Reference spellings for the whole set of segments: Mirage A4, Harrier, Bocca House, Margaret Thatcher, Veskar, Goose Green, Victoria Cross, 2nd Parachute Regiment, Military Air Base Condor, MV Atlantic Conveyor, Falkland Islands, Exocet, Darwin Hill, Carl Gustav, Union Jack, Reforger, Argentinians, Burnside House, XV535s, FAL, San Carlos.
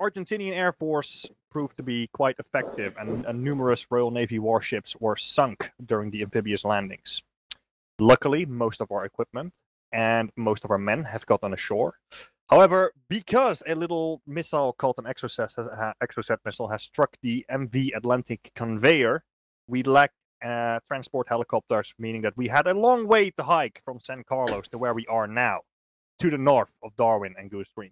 Argentinian Air Force proved to be quite effective, and numerous Royal Navy warships were sunk during the amphibious landings. Luckily, most of our equipment and most of our men have gotten ashore. However, because a little missile called an Exocet missile has struck the MV Atlantic Conveyor, we lacked transport helicopters, meaning that we had a long way to hike from San Carlos to where we are now, to the north of Darwin and Goose Green.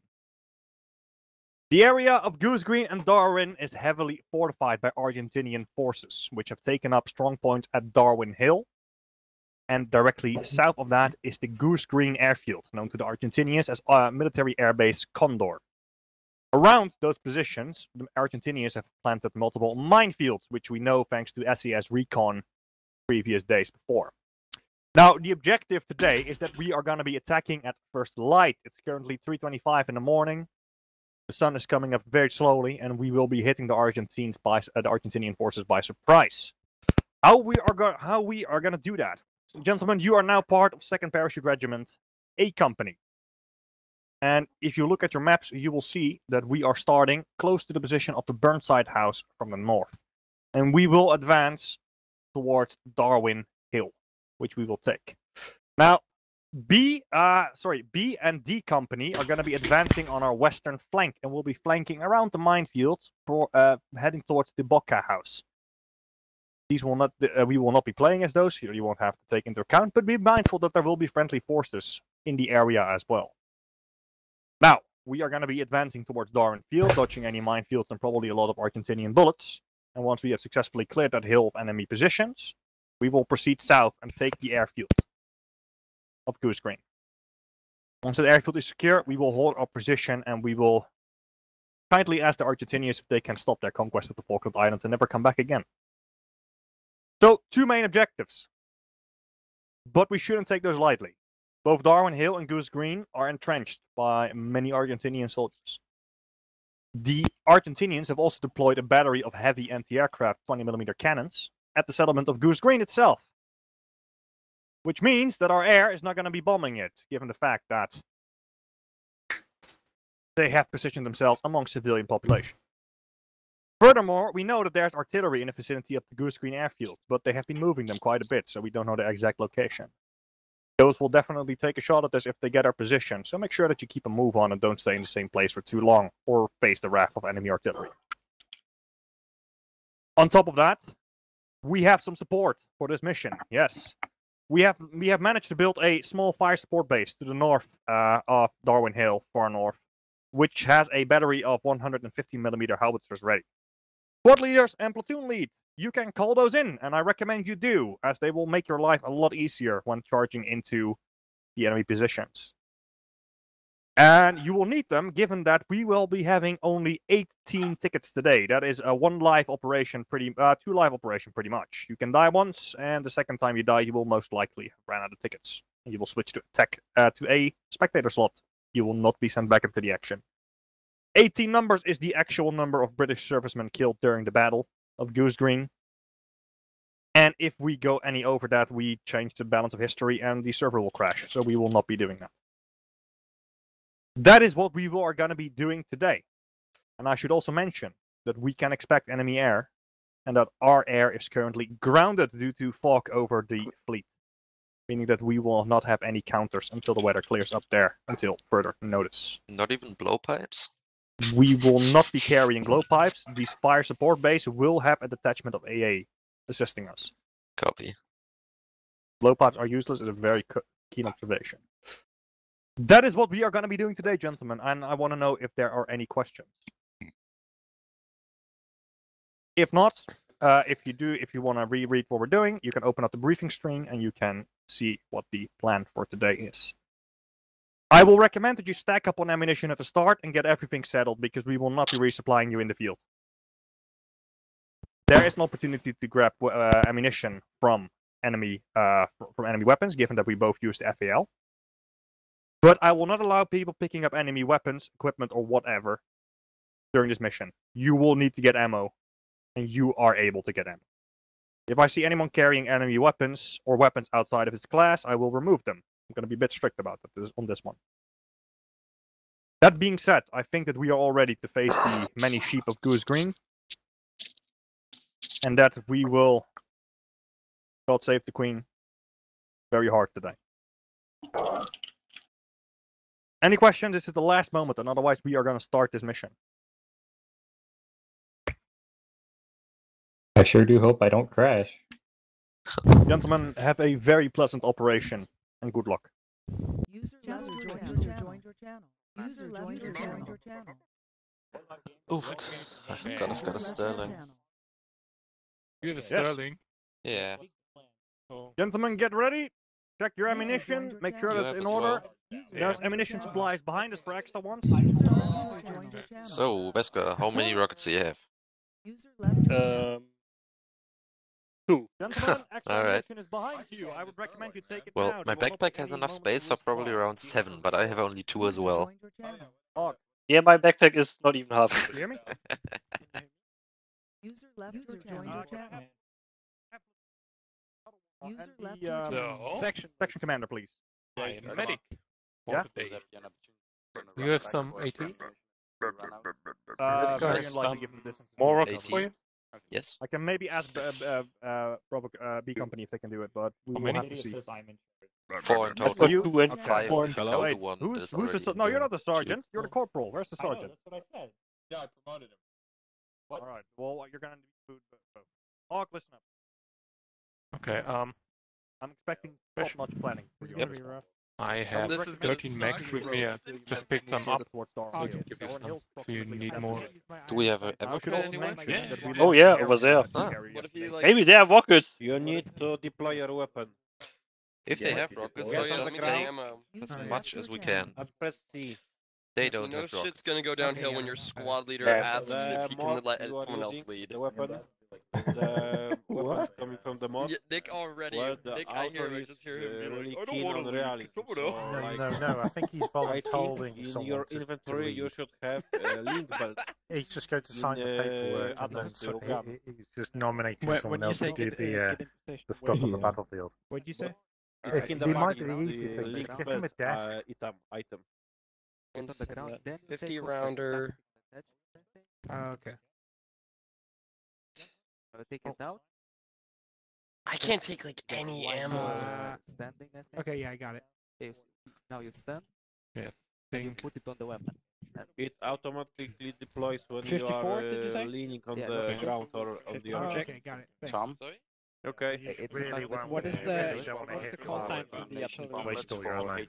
The area of Goose Green and Darwin is heavily fortified by Argentinian forces, which have taken up strong points at Darwin Hill. And directly south of that is the Goose Green airfield, known to the Argentinians as Military Air Base Condor. Around those positions, the Argentinians have planted multiple minefields, which we know thanks to SES recon previous days before. Now, the objective today is that we are going to be attacking at first light. It's currently 3:25 in the morning. The sun is coming up very slowly, and we will be hitting the Argentinian forces by surprise. How we are going to do that? Gentlemen, you are now part of 2nd Parachute Regiment, A Company. And if you look at your maps, you will see that we are starting close to the position of the Burnside House from the north. And we will advance towards Darwin Hill, which we will take. Now, B and D Company are going to be advancing on our western flank, and we'll be flanking around the minefields, heading towards the Bocca House. These will not, we will not be playing as those, so you won't have to take into account, but be mindful that there will be friendly forces in the area as well. Now, we are going to be advancing towards Darwin Field, dodging any minefields and probably a lot of Argentinian bullets. And once we have successfully cleared that hill of enemy positions, we will proceed south and take the airfield of Goose Green. Once the airfield is secure, we will hold our position, and we will kindly ask the Argentinians if they can stop their conquest of the Falkland Islands and never come back again. So, two main objectives, but we shouldn't take those lightly. Both Darwin Hill and Goose Green are entrenched by many Argentinian soldiers. The Argentinians have also deployed a battery of heavy anti-aircraft 20mm cannons at the settlement of Goose Green itself, which means that our air is not going to be bombing it, given the fact that they have positioned themselves among civilian population. Furthermore, we know that there's artillery in the vicinity of the Goose Green airfield, but they have been moving them quite a bit, so we don't know their exact location. Those will definitely take a shot at us if they get our position, so make sure that you keep a move on and don't stay in the same place for too long, or face the wrath of enemy artillery. On top of that, we have some support for this mission, yes. We have managed to build a small fire support base to the north of Darwin Hill, far north, which has a battery of 150mm howitzers ready. Squad leaders and platoon leads, you can call those in, and I recommend you do, as they will make your life a lot easier when charging into the enemy positions. And you will need them, given that we will be having only 18 tickets today. That is a two live operation pretty much. You can die once, and the second time you die, you will most likely have run out of tickets. And you will switch to a spectator slot. You will not be sent back into the action. 18 numbers is the actual number of British servicemen killed during the Battle of Goose Green. And if we go any over that, we change the balance of history and the server will crash. So we will not be doing that. That is what we are going to be doing today. And I should also mention that we can expect enemy air, and that our air is currently grounded due to fog over the fleet, meaning that we will not have any counters until the weather clears up there until further notice. Not even blowpipes? We will not be carrying blowpipes. These fire support base will have a detachment of AA assisting us. Copy. Blowpipes are useless is a very keen observation. That is what we are going to be doing today, gentlemen, and I want to know if there are any questions. If not, if you want to reread what we're doing, you can open up the briefing string and you can see what the plan for today is. I will recommend that you stack up on ammunition at the start and get everything settled, because we will not be resupplying you in the field. There is an opportunity to grab ammunition from enemy weapons, given that we both use the FAL. But I will not allow people picking up enemy weapons, equipment, or whatever during this mission. You will need to get ammo, and you are able to get ammo. If I see anyone carrying enemy weapons or weapons outside of his class, I will remove them. I'm going to be a bit strict about that on this one. That being said, I think that we are all ready to face the many sheep of Goose Green. And that we will, God save the Queen, very hard today. Any questions? This is the last moment, and otherwise we are going to start this mission. I sure do hope I don't crash. Gentlemen, have a very pleasant operation, and good luck. User joined your channel. Oof, I think I've got a Sterling. You have a Sterling? Yes. Yeah. Oh. Gentlemen, get ready. Check your ammunition, make sure that's in order. There's ammunition supplies behind us for extra ones. So, Veskar, how many rockets do you have? Two. Gentlemen, extra ammunition is behind you. I would recommend you take it down. Well, my backpack has enough space for probably around 7, but I have only 2 as well. Yeah, my backpack is not even half. Can you hear me? User joined your channel. Section commander, please. Yeah, medic. Yeah. You have some AT? More rockets for you? Yes. I can maybe ask B Company if they can do it, but we will have to see. 4 in total. Wait, who's the... No, you're not the sergeant. You're the corporal. Where's the sergeant? That's what I said. Yeah, I promoted him. Alright, well, you're gonna need food. Hawk, listen up. Okay, I'm expecting top-notch planning. I have 13 max with me. I just picked them up. So you need more. Do we have a evacuation? Oh yeah, over there. Ah. Maybe they have rockets. You need to deploy your weapon. If they have rockets, so just take as much as we can. They don't have rockets. Shit's gonna go downhill when your squad leader asks if you can let someone else lead. The weapons coming from the mosque. Yeah, Nick already. Nick, I hear it. Really I don't want to No, I think he's volunteering. In your inventory, you should have a link, but he's just going to sign the paperwork. He's just nominating someone else to do the stuff on the battlefield. What'd you say? It might be the easiest thing. You give him a death item. 50 rounder. Okay. Take it out. I can't take like any ammo. Standing, I think. Okay, yeah, I got it. Okay, now you stand. Yeah. You put it on the weapon. It automatically deploys when you are leaning on the ground or on the object. Okay, got it. Thanks. Okay. It's really what is the call sign from the artillery?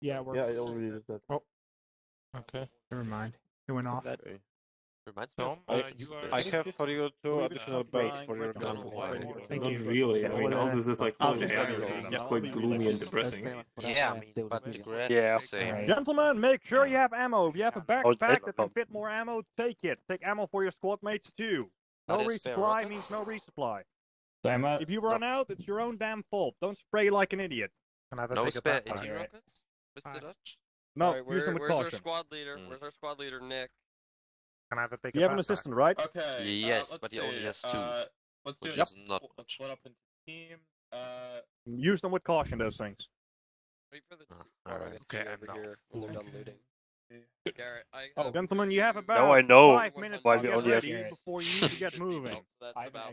Yeah, we're. Yeah, I already did that. Oh. Okay. Never mind. It went off. Reminds me I have for you 2 additional baits for your gun. Not really, I mean, all this is like full of energy. It's quite gloomy and depressing. Yeah, I mean, but the grass is the same. Gentlemen, make sure you have ammo. If you have a backpack that can fit more ammo, take it. Take ammo for your squad mates too. No resupply means no resupply. If you run out, it's your own damn fault. Don't spray like an idiot. Can I have a no spare anti rockets, Mr. Dutch? No, use them with caution. Where's our squad leader, Nick? Can I have a bigger backpack? An assistant, right? Okay. Yes, but he only has 2. Which is not much. Use them with caution, those things. Wait for the alright, okay, I'm not. Garrett, gentlemen, you have about 5 minutes why we only have before you need to get moving.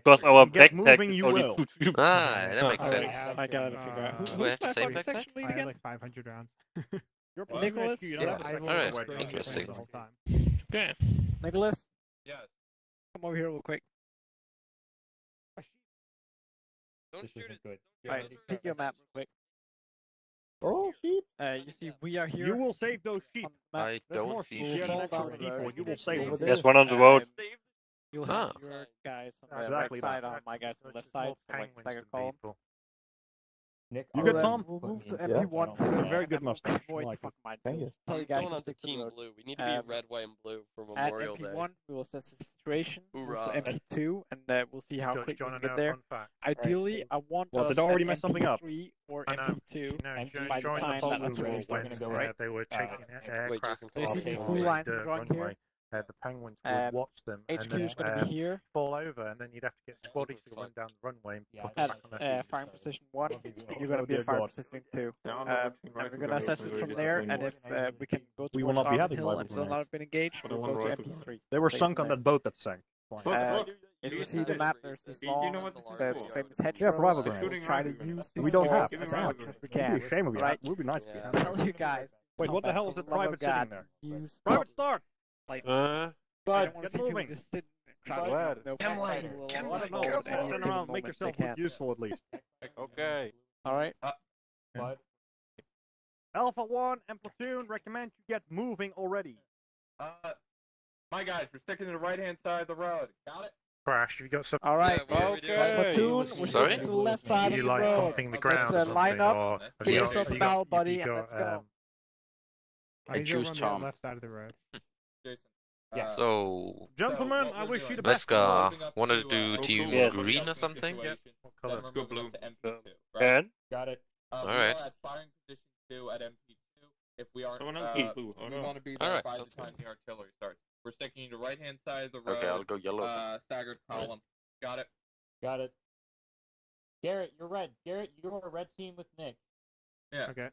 Because our backpack is only 2. Ah, that makes sense. I gotta figure out. Do we have the same backpack? I have like 500 rounds. Nicholas? Yeah, alright, interesting. Okay. Nicholas? Yes. Come over here real quick. Don't shoot it. Alright, pick your map real quick. Oh, sheep? You see, we are here. You will save those sheep. I don't see sheep. You will save them. There's one on the road. You'll have your guys on the right side, on my guys on the left side. Stagger column. Nick, you got Tom? We'll move to MP1. Yeah. Very good mustache. Like thank you. Tell you guys to team blue. We need to be red, white, and blue for Memorial Day. At MP1, we will assess the situation. To MP2, and we'll see how quick we can get there. Ideally, right, so I want us at MP3 or MP2, and by the time that artillery is going to go right. They were taking aircraft. Do you see these blue lines drawn here? the penguins would watch them HQ's going to be here, fall over, and then you'd have to get squaddies to run down the runway and put them back on their feet. Firing position 1, you're going to be at firing position 2. And we're going to assess it from there, and if we can go to Darwin Hill and still not have been engaged, we'll go to MP3. They were sunk on that boat that sank. If you see the map, there's this long, famous hedge rows. Let's try to use this as much as we can. It would be nice if we had it. How are you guys? Wait, what the hell is that private sitting there? Private start! Like, but get moving! Turn around, make yourself look useful at least. Okay. Alright. Alpha 1 and platoon recommend you get moving already. My guys, we're sticking to the right-hand side of the road. Got it? Crash, you got some. Alright, okay. Platoon, we're sticking to the left side of the road. You like pumping the ground or something? Or pick yourself a barrel, buddy, and let's go. I choose Tom. Left side of the road. Jason. Yeah. So, gentlemen, I wish you the best. Veskar wanted to do team green or something. Yep. Let's go blue. And got it. All right. Firing position 2 at MP2. If we are, blue. Oh, no. We want to be there by the time the artillery starts. We're sticking to the right-hand side of the road. Okay, I'll go yellow. Staggered column. Right. Got it. Got it. Garrett, you're red. Garrett, you're a red team with Nick. Yeah. Okay.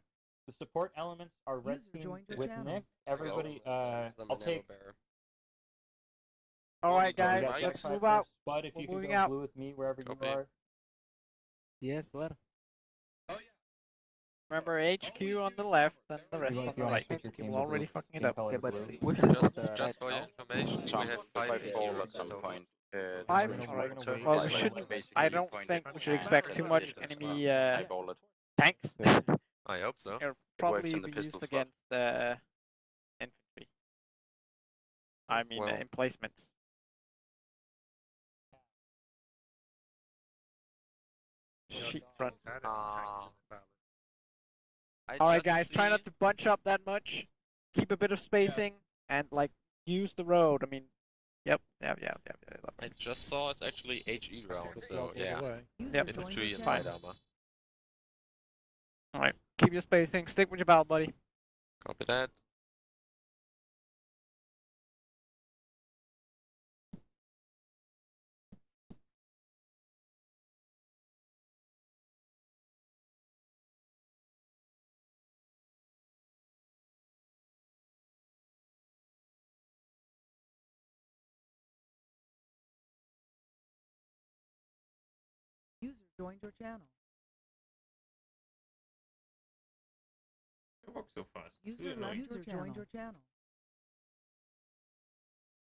The support elements are red team with Nick. Everybody, I'll take. Alright, guys, let's move out. But if you can go blue with me wherever you are. Yes, what? Oh, yeah. Remember, HQ on the left and the rest on the right. People already fucking it up. Just for your information, we have 5 at some point. I don't think we should expect too much enemy tanks. I hope so. It'll probably be used against infantry. I mean, emplacements. Sheep front. Alright guys, try not to bunch up that much. Keep a bit of spacing, and like, use the road. I mean, yep. I just saw it's actually HE round, so yeah. Yep. Infantry and light armor. Alright. Keep your spacing, stick with your barrel, buddy. Copy that. User joined your channel. So fast. User joined your channel.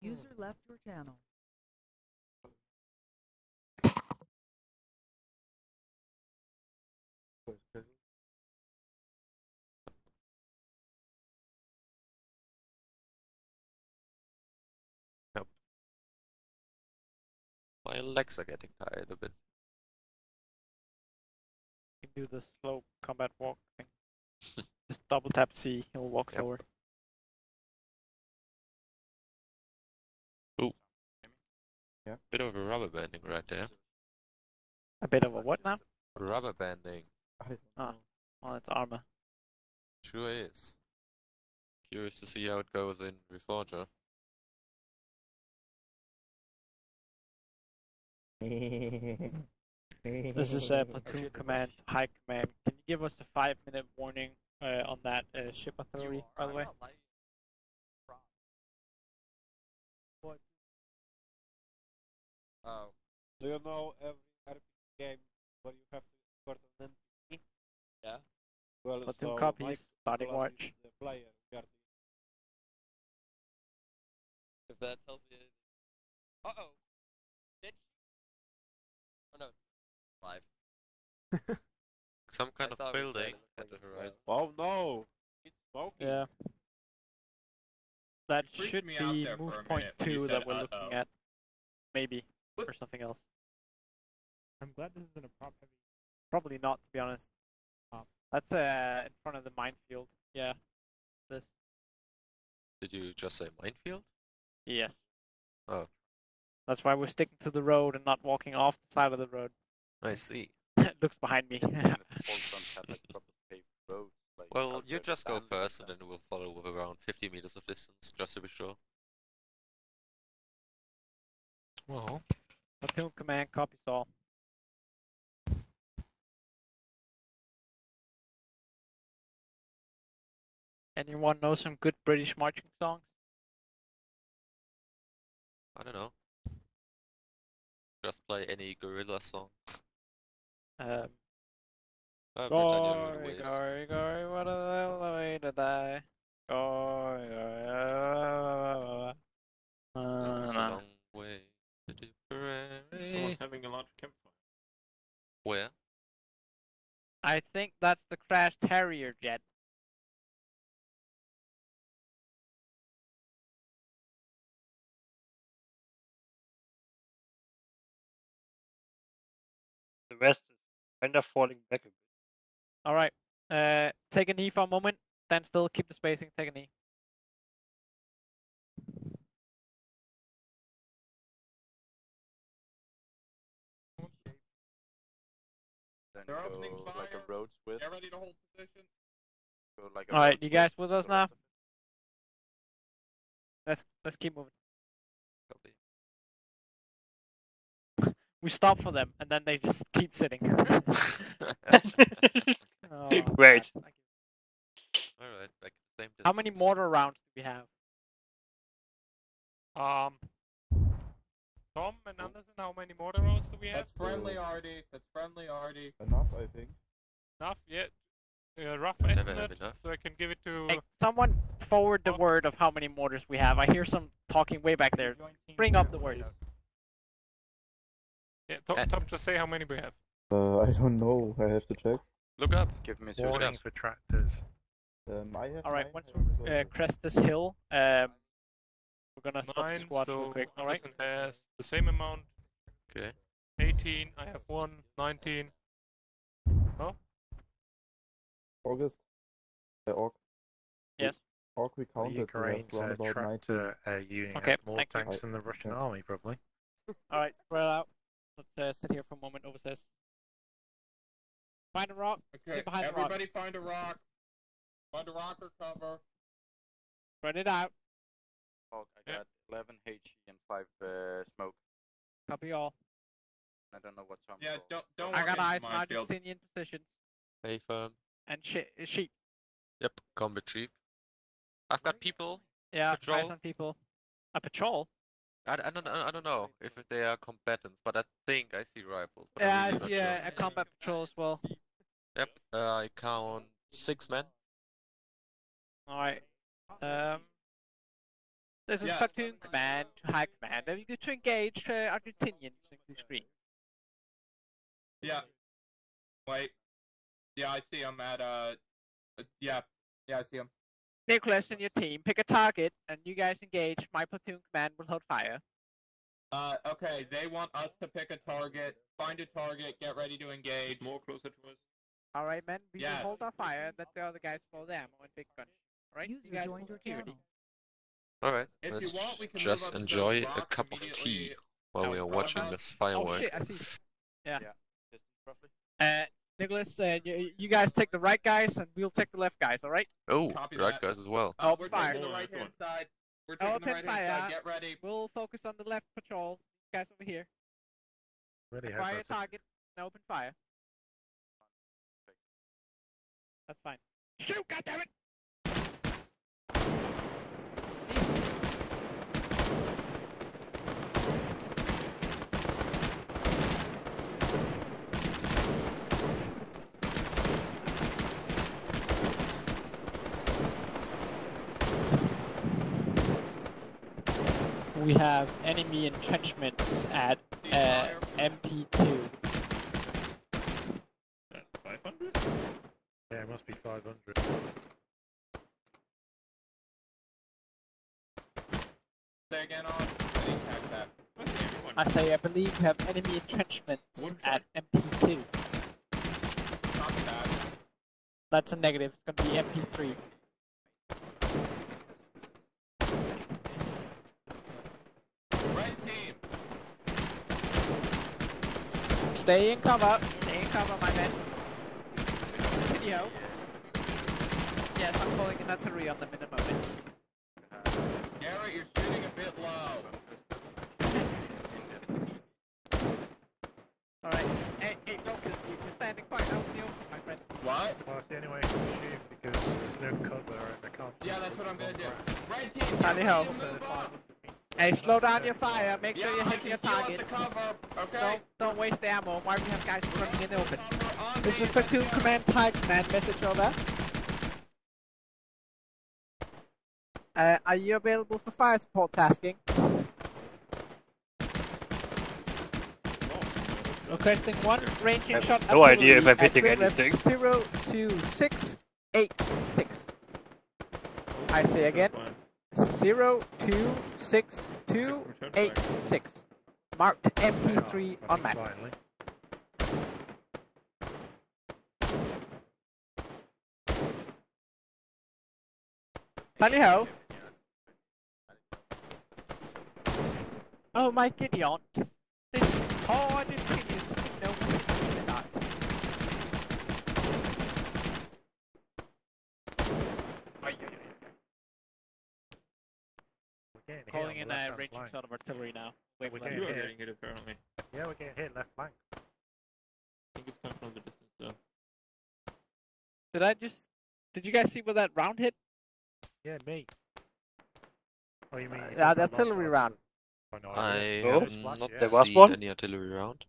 User left your channel. Nope. My legs are getting tired a bit. You can do the slow combat walk thing. Just double tap C, he'll walk over. Ooh. Yeah. Bit of a rubber banding right there. A bit of a what now? Rubber banding. Ah, well, it's armor. Sure is. Curious to see how it goes in Reforger. This is platoon command, high command. Can you give us a 5-minute warning? On that ship artillery, by the way. Oh. Do you know every RPG game where you have to escort an NPC? Yeah. Well, platoon so copies, starting watch. If that tells you... Uh-oh! Did you? Oh no. Live. Some kind of building at the horizon. Oh no! It's smoking. Yeah. That should be move point 2 that we're looking at. Maybe. Or something else. I'm glad this isn't a prop heavy. Probably not, to be honest. That's in front of the minefield. Yeah. This. Did you just say minefield? Yes. Oh. That's why we're sticking to the road and not walking off the side of the road. I see. Looks behind me. Well, you just go first and then we'll follow with around 50 meters of distance, just to be sure. Well, platoon command, copies all. Anyone know some good British marching songs? I don't know. Just play any gorilla song. Gory, gory, gory, what a way to die. Gory, gory, that's a long way to do parade. Someone's having a large campfire. Where? I think that's the crashed Harrier jet. The rest is kind of falling back a bit. Alright, take a knee for a moment, stand still, keep the spacing, take a knee. Then they're opening fire. Like a road switch. Get ready to hold position. Like alright, you guys with us now? Let's keep moving. Copy. We stop for them, and then they just keep sitting. Oh, great. Alright, back to the same distance. How many mortar rounds do we have? Tom and Anderson, how many mortar rounds do we have? That's friendly already. That's friendly already. Enough, I think. Enough, yeah. Rough estimate, so I can give it to... Hey, someone forward the word of how many mortars we have. I hear some talking way back there. Bring up the word. Yeah, Tom, just say how many we have. I don't know. I have to check. Look up. Give me warning for tractors. I have. All right. Once we crest this hill, we're gonna stop the squad real quick. All right. Has the same amount. Okay. 18. I have one. 19. Oh. August. Orc. Yes. Orc, we counted. The tractor unit has more tanks than the Russian army, probably. All right. Spread out. Let's sit here for a moment, overseas. Find a rock, okay. Sit behind everybody the rock. Find a rock. Find a rock or cover. Spread it out. Oh, I got 11 HE and 5 smoke. Copy all. I don't know what time. Yeah, don't I got eyes on Argentinian positions. Stay firm. And sheep. Yep, combat sheep. I've got people. Yeah, patrol. Eyes on people. A patrol? I don't know if they are combatants, but I think I see rifles. Yeah, I see a combat patrol as well. Yep, I count 6 men. Alright. This is platoon command to high command. Are you good to engage Argentinians in the screen? Yeah. Wait. Yeah, I see him at yeah, I see him. Nicholas and your team, pick a target, and you guys engage. My platoon command will hold fire. Okay, they want us to pick a target. Find a target, get ready to engage. More closer to us. Alright, men, we will hold our fire, let the other guys follow the ammo and big gun. Alright, you guys join your security. Alright, let's just enjoy a cup of tea while we are watching this firework. Oh shit, I see. Yeah. Nicholas, you guys take the right guys, and we'll take the left guys, alright? Oh, right guys as well. Oh, we're taking the right-hand side. We're taking the right-hand side, get ready. We'll focus on the left patrol. You guys over here. Ready, fire target, and open fire. That's fine. Shoot, goddammit! We have enemy entrenchments at MP2. 500? Yeah, it must be 500. Say again, I say, I believe we have enemy entrenchments at MP2. Not bad. That's a negative, it's gonna be MP3. Stay in cover, my man. Video. Yes, I'm calling another re on them in a moment. Garrett, you're shooting a bit low. that's the only way to shoot because there's no cover and I can't see. Yeah, that's what I'm gonna do. Right team, anyhow. Hey, slow down your fire. Make sure you're hitting your targets. Okay. Don't waste the ammo. Why we have guys running in the open? This is platoon command Titan, man. Message over. Are you available for fire support tasking? Requesting one ranging shot. No idea if I'm hitting anything. 02686. I say again. 02686. Marked MP3 on map. Tally ho. Oh my giddy aunt. This is hard as it is. No one can do that. Calling in a ranging shot of artillery now. Wait, we're getting hit apparently. Yeah, we're getting hit left flank. I think it's coming from the distance though. Did you guys see where that round hit? Yeah, me. Oh, you mean? The artillery round. I have not seen any artillery round.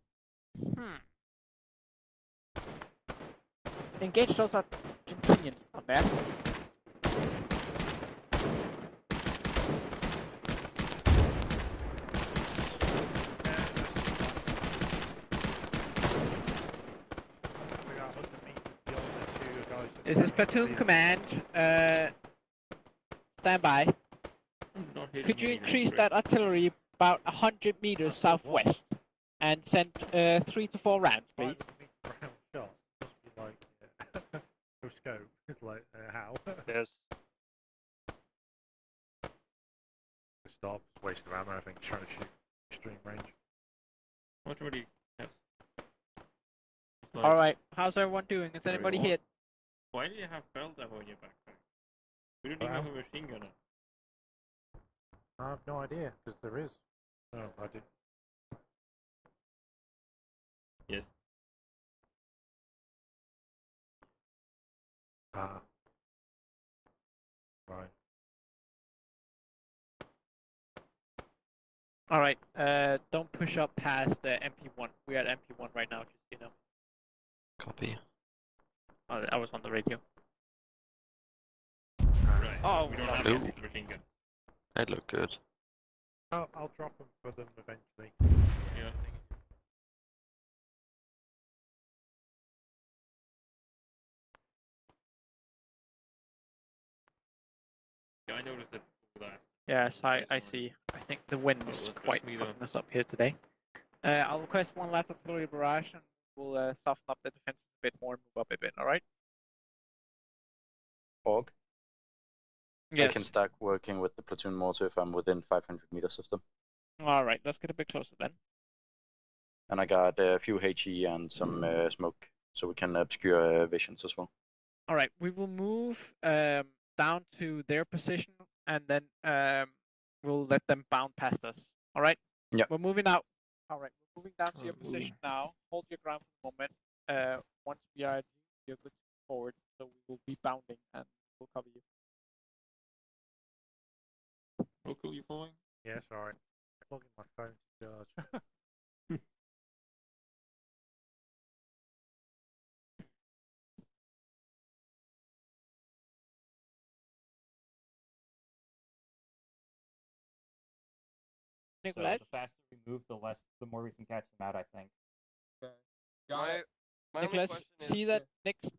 Engage those Argentinians, not bad. This is platoon command. Stand by. Could you increase that artillery about 100 meters southwest and send 3 to 4 rounds, please? Yes. Stop. Waste of ammo. I think trying to shoot extreme range. What do you have? All right. How's everyone doing? Is anybody hit? Why do you have belt ammo in your backpack? We don't even have a machine gunner. I have no idea, because there is. No, I didn't. Yes. Ah. Right. Alright, don't push up past the MP1. We're at MP1 right now, just you know. Copy. Oh, I was on the radio. Right. Oh, we don't have a machine gun. They look good. Oh, I'll drop them for them eventually. Yeah. Yeah, I noticed it. Yes, I see. I think the wind is quite fucking us up here today. I'll request one last artillery barrage and we'll soften up the defenses a bit more and move up a bit, alright? Org? Yes. I can start working with the platoon mortar if I'm within 500 meters of them. Alright, let's get a bit closer then. And I got a few HE and some smoke, so we can obscure visions as well. Alright, we will move down to their position and then we'll let them bound past us. Alright? Yeah. We're moving out. Alright, we're moving down to your position now. Hold your ground for a moment. Once we are at you, you're good forward, so we will be bounding and we'll cover you. Cool, you pulling? Yeah, sorry. I'm plugging my phone to charge. So the faster we move, the more we can catch them out, I think. Okay. My Nicholas, see that next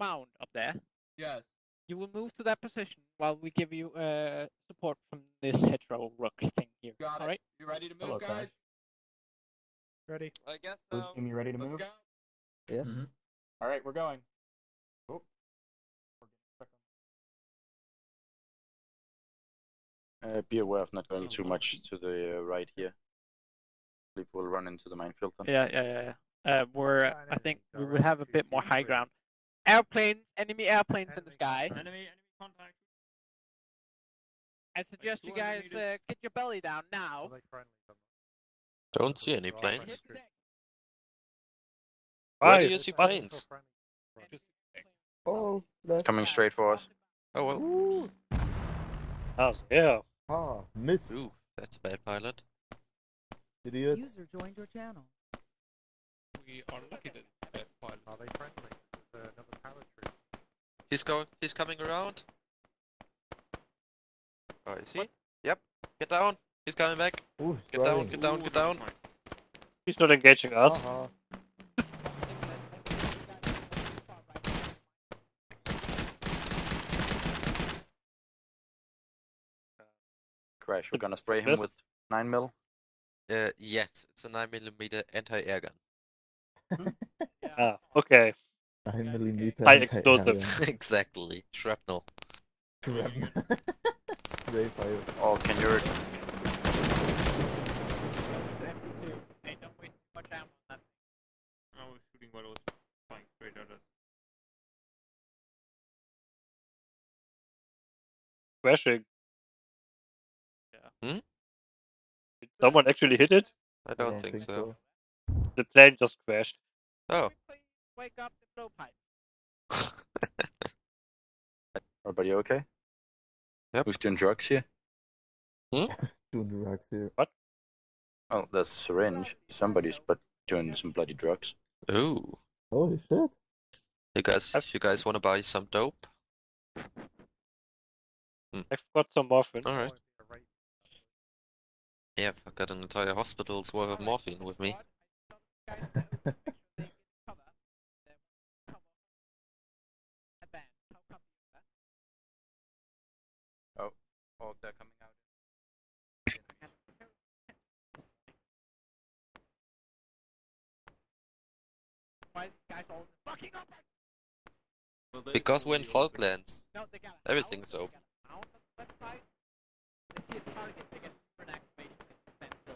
mound up there? Yes. You will move to that position while we give you support from this hetero rook thing here. Got it. All right? You ready to move, guys? Ready. I guess so. First team, you ready to move? Go. Yes. All right, we're going. Oh. Be aware of not going too much to the right here. People will run into the minefield. Yeah. I think we would have a bit more high ground. Airplanes, enemy airplanes in the sky. Enemy contact. I suggest you guys get your belly down now. Don't see any planes. Why do you see planes? Oh, that's coming straight for us. Oh well. Ooh. How's yeah? Ah, miss. Ooh, that's a bad pilot. Idiot. User joined your channel. We are lucky that it's a bad pilot. Are they friendly? Another parachute. He's going. He's coming around. Oh, is he? What? Yep. Get down. He's coming back. Ooh, get down, get down, get down. He's not engaging us. Uh-huh. Crash, we're gonna spray him with 9mm. Yes, it's a 9mm anti-air gun. Okay. 9mm high explosive. Exactly. Shrapnel. Shrapnel. Spray fire. Oh, can you... crashing. Yeah. Hmm? Did someone actually hit it? I don't think so. The plane just crashed. Oh. Wake up the blowpipe. Everybody okay? Yep. Who's doing drugs here? Hmm? Doing drugs here. What? Oh, that's a syringe. Somebody's but doing some bloody drugs. Ooh. Holy shit. You guys wanna buy some dope? I've got some morphine. Alright. Yeah, I've got an entire hospital's worth of morphine with me. Oh, they're coming out. Why are guys all fucking open? Because we're in Falklands. Everything's open. Website, they see a target, they get an activation and stand still.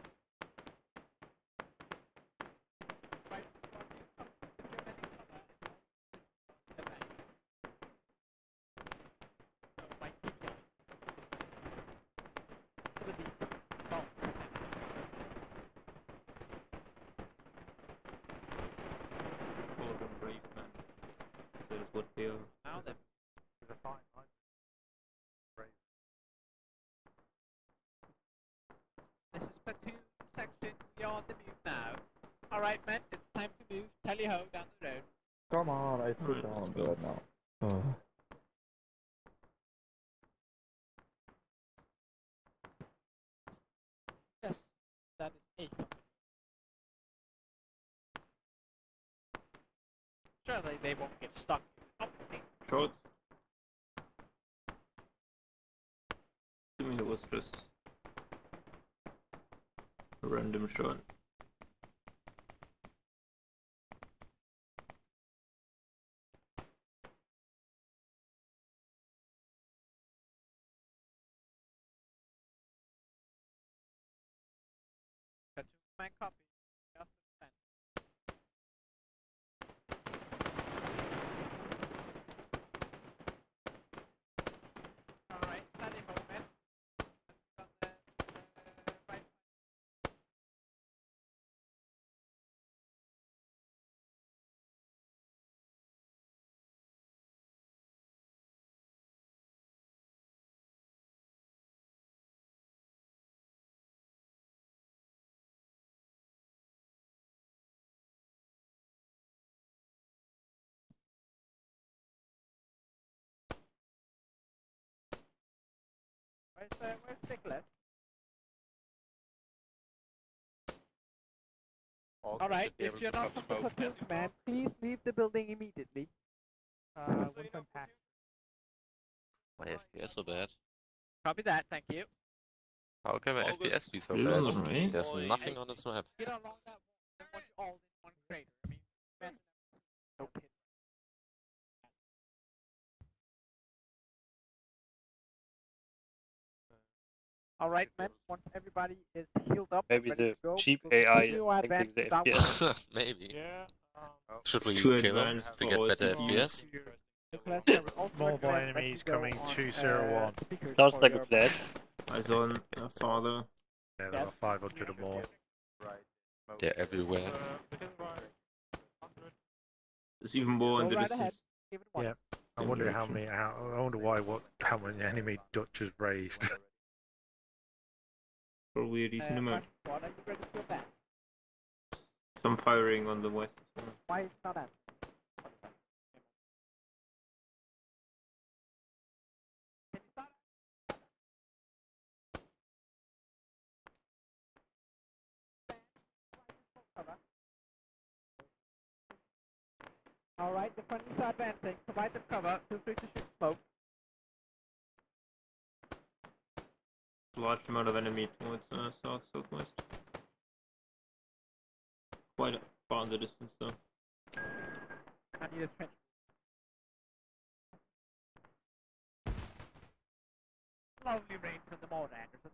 Alright, man, it's time to move. Tally ho down the road. Come on, I sit down good now. Yes, that is it. Surely they won't get stuck. Short. To me, it was just a random shot. Copy. Alright, steady moment. That's on the right side. Where's Nicholas? Alright, if you're not from the platoon, man, please leave the building immediately. We'll come back. My FPS so bad. Copy that, thank you. How can my FPS be so bad? There's nothing on this map. Get along that wall in one crater. I mean, okay. Alright, man, once everybody is healed up, maybe the cheap AI is affecting the FPS. Maybe. Yeah. Should we kill them to get better FPS? Mobile enemies coming 201. Sounds like a plan. I saw a father. Yeah, there are 500 or more. They're everywhere. There's even more in the distance. Yeah. I wonder how many. I wonder why. How many enemy Dutch has raised? Probably a decent amount. Some firing on the west. Why is not that? Alright, the friendlies are advancing. Provide them cover. Feel free to shoot smoke. Large amount of enemy towards south, southwest. Quite far in the distance though. I need a trench. Lovely range in the morning, Anderson.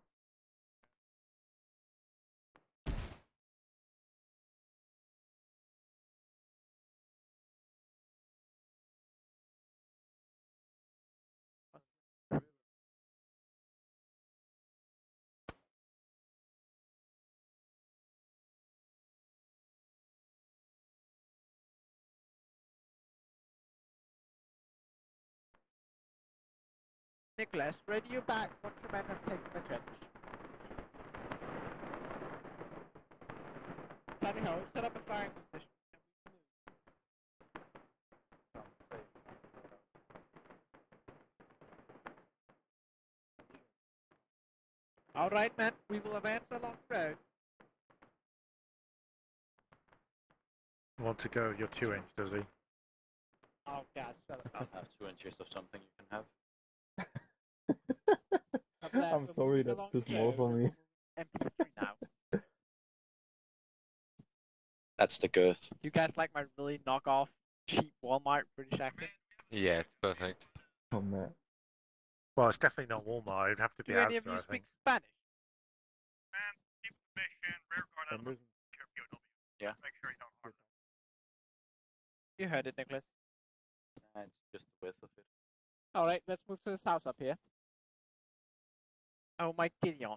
Nicholas, radio back. What's your man have taken the trench? Sunny Hill, set up a firing position. Alright, man, we will advance along the road. Want to go with your 2-inch, does he? Oh, God, shut up. I'll have 2 inches of something you can have. I'm sorry, that's too small for me. That's the girth. You guys like my really knockoff, cheap Walmart British accent? Yeah, it's perfect. Oh man. Well, it's definitely not Walmart. It'd have to be Astra, I think. Do any of you speak Spanish? Man, keep the mission, rear guard animals, POW. Yeah. Make sure you don't harm them. You heard it, Nicholas. And it's just the width of it. Alright, let's move to this house up here. Oh my Gideon. Where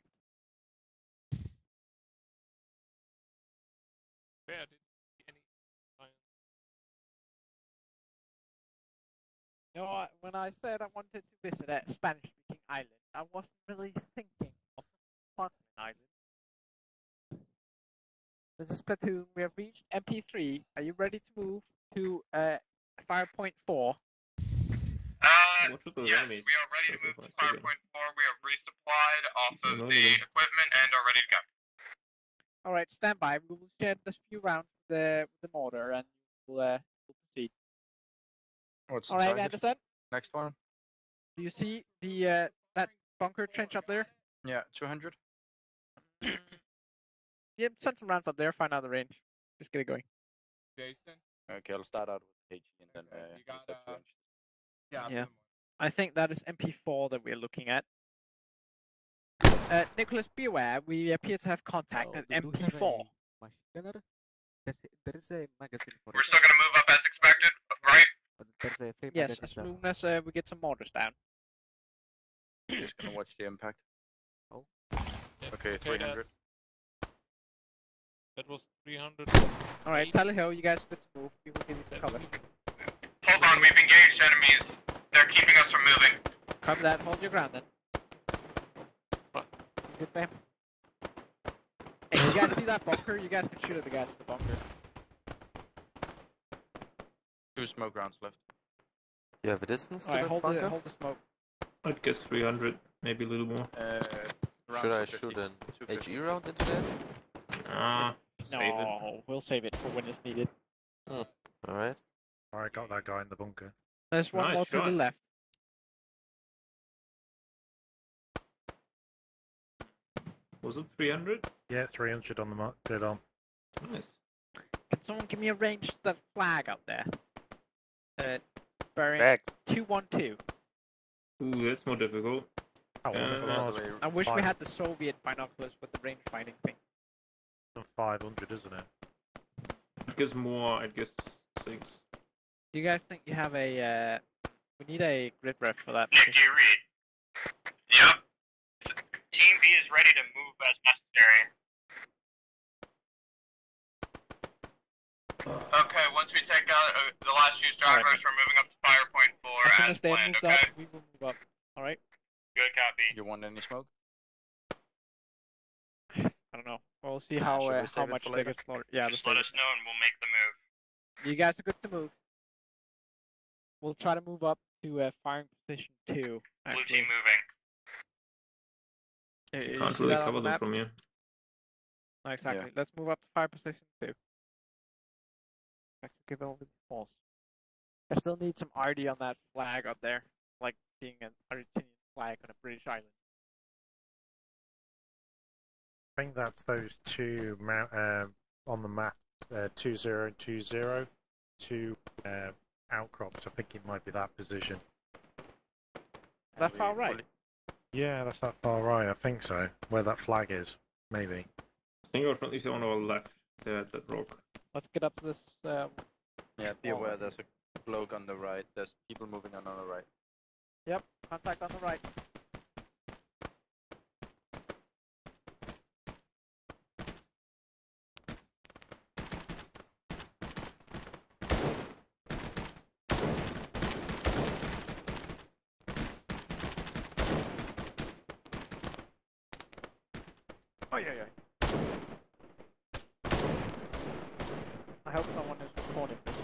did any you know what, when I said I wanted to visit a Spanish speaking island, I wasn't really thinking of Falkland Island. This is platoon, we have reached MP3. Are you ready to move to Firepoint 4? Yes, we are ready to move to Firepoint 4. We have resupplied off of the equipment and are ready to go. Alright, stand by. We will share this few rounds with the mortar and we'll proceed. Alright, Anderson? Next one. Do you see the that bunker trench up there? Yeah, 200. Yeah, send some rounds up there, find out the range. Just get it going. Jason? Okay, I'll start out with KG and then Yeah, I think that is MP4 that we're looking at. Nicholas, be aware, we appear to have contact at MP4. There is a magazine for We're still going to move up as expected, right? Yes, as soon as we get some mortars down. Just going to watch the impact. Oh. Okay, 300. That was 300. Alright, Tally Hill, you guys let's move. We will give you some cover. Hold on, we've engaged enemies. They're keeping us from moving. Copy that, hold your ground then. What? Good fam. Hey, you guys see that bunker? You guys can shoot at the guys at the bunker. 2 smoke rounds left. You have a distance to the bunker? Hold the smoke. I'd guess 300, maybe a little more. Should I shoot an HE round into that? No, we'll save it for when it's needed. Oh, alright. Alright, got that guy in the bunker. There's one more to the left. Was it 300? Yeah, 300 on the mark. Dead on. Nice. Can someone give me a range to that flag up there? Bearing 212. Ooh, that's more difficult. Oh, I wish we had the Soviet binoculars with the range finding thing. 500, isn't it? I guess more. I guess 6. Do you guys think you have a, we need a grid ref for that? Nick, do you read? Yep. Team B is ready to move as necessary. Okay, once we take out the last few stragglers, we're moving up to Firepoint 4. want to stay planned, okay? Up, we will move up. All right. Good copy. You want any smoke? I don't know. We'll see how much they get slaughtered. Yeah, just let us know and we'll make the move. You guys are good to move. We'll try to move up to firing position 2. Actually. Blue team moving. Hey, can't really cover them from you. No, exactly. Yeah. Let's move up to fire position 2. I can give it all the false. I still need some RD on that flag up there, like seeing an Argentinian flag on a British island. I think that's those two on the map, 2020, two outcrops. I think it might be that position. That far right? Yeah, that's that far right, I think so. Where that flag is, maybe. I think it was at least on our left, that rock. Let's get up to this. Yeah, be aware there's a bloke on the right. There's people moving on the right. Yep, contact on the right. Oh, yeah, yeah. I hope someone is recording this.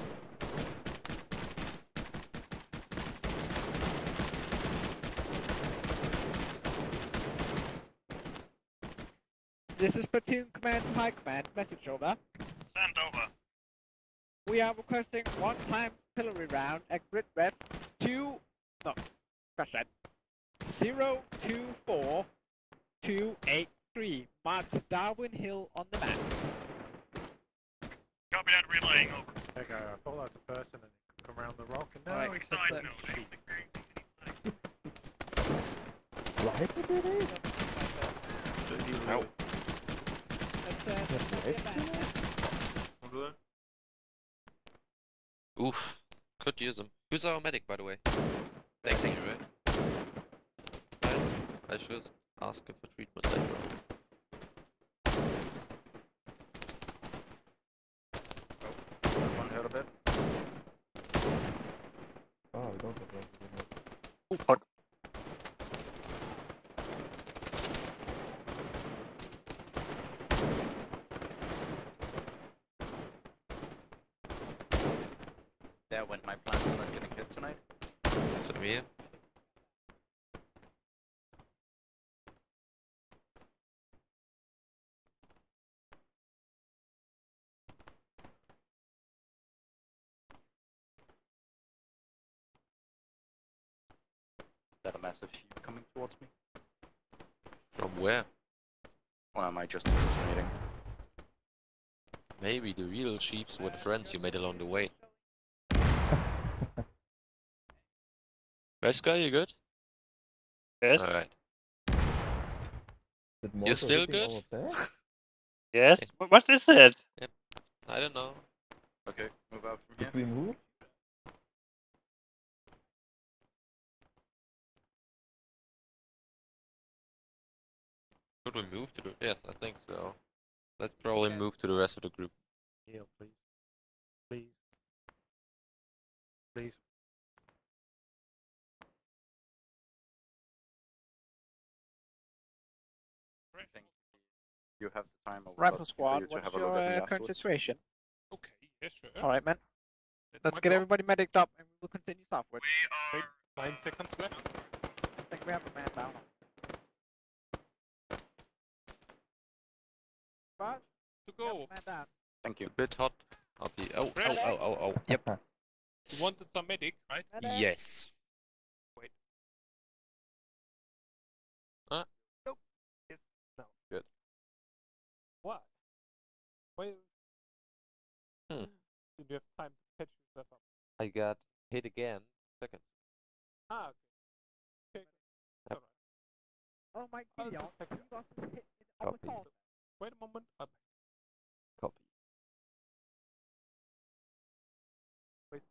This is platoon command, high command, message over. Send over. We are requesting 1 time artillery round at grid ref 024-283, marked Darwin Hill on the map. Copy that, relaying over. There you go, I thought that was a person and it could come around the rock and now we can side no. Rifle did it? Ow. Oof, could use them. Who's our medic, by the way? Thank you, right? I should ask him for treatment later on. Bit. Oh, we don't have that. Oh, fuck. There went my plan for not getting hit tonight. So here. A massive sheep coming towards me. From where? Or am I just hallucinating? Maybe the real sheeps were the friends you made along the way. Veskar, you good? Yes. Alright. You're still good? Yes. Okay. What is that? Yep. I don't know. Okay, move out from here. Did we move? Should we move to the... Yes, I think so. Let's probably move to the rest of the group. Yeah, please. Please. Please. You have the time... Rifle squad, what's your current situation? Okay, yes sir. Alright, man. Let's get everybody medicked up and we'll continue southwards. We are... 9 seconds left. I think we have a man down. But to go. Thank you. It's a bit hot. Oh. Yep. You wanted some medic, right? Medic. Yes. Wait. Huh? Nope. Yes. No. Good. What? Wait. Did you have time to catch yourself up? I got hit again. Second. Ah, okay. Yep. Oh my god, you got hit on the call. Wait a moment. Copy. Wait.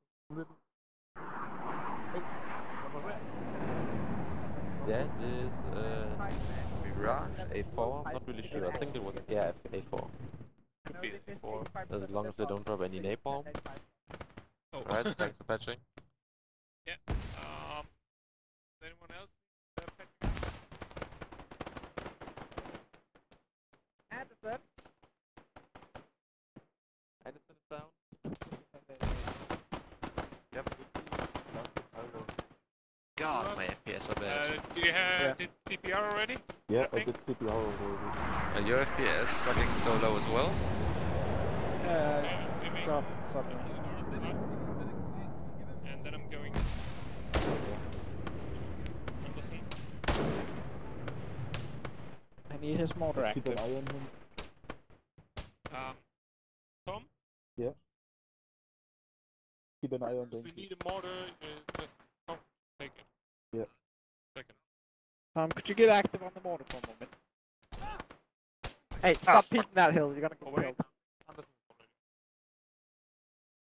That is Mirage A4. I'm not really sure. I think it was A4. Could be A4. As long as they don't drop any napalm. Alright, thanks for patching. Yeah. Yes, I bet. Do you have CPR already? Yeah, I did CPR already. Your FPS is sucking so low as well? Dropped something. And then I'm going... I need his motor active. Keep an eye on him. Tom? Yeah? Keep an eye on him. If we need a motor, just Tom, take it. Yeah. Second. Could you get active on the motor for a moment? Hey, stop peeking that hill, you're gonna go away.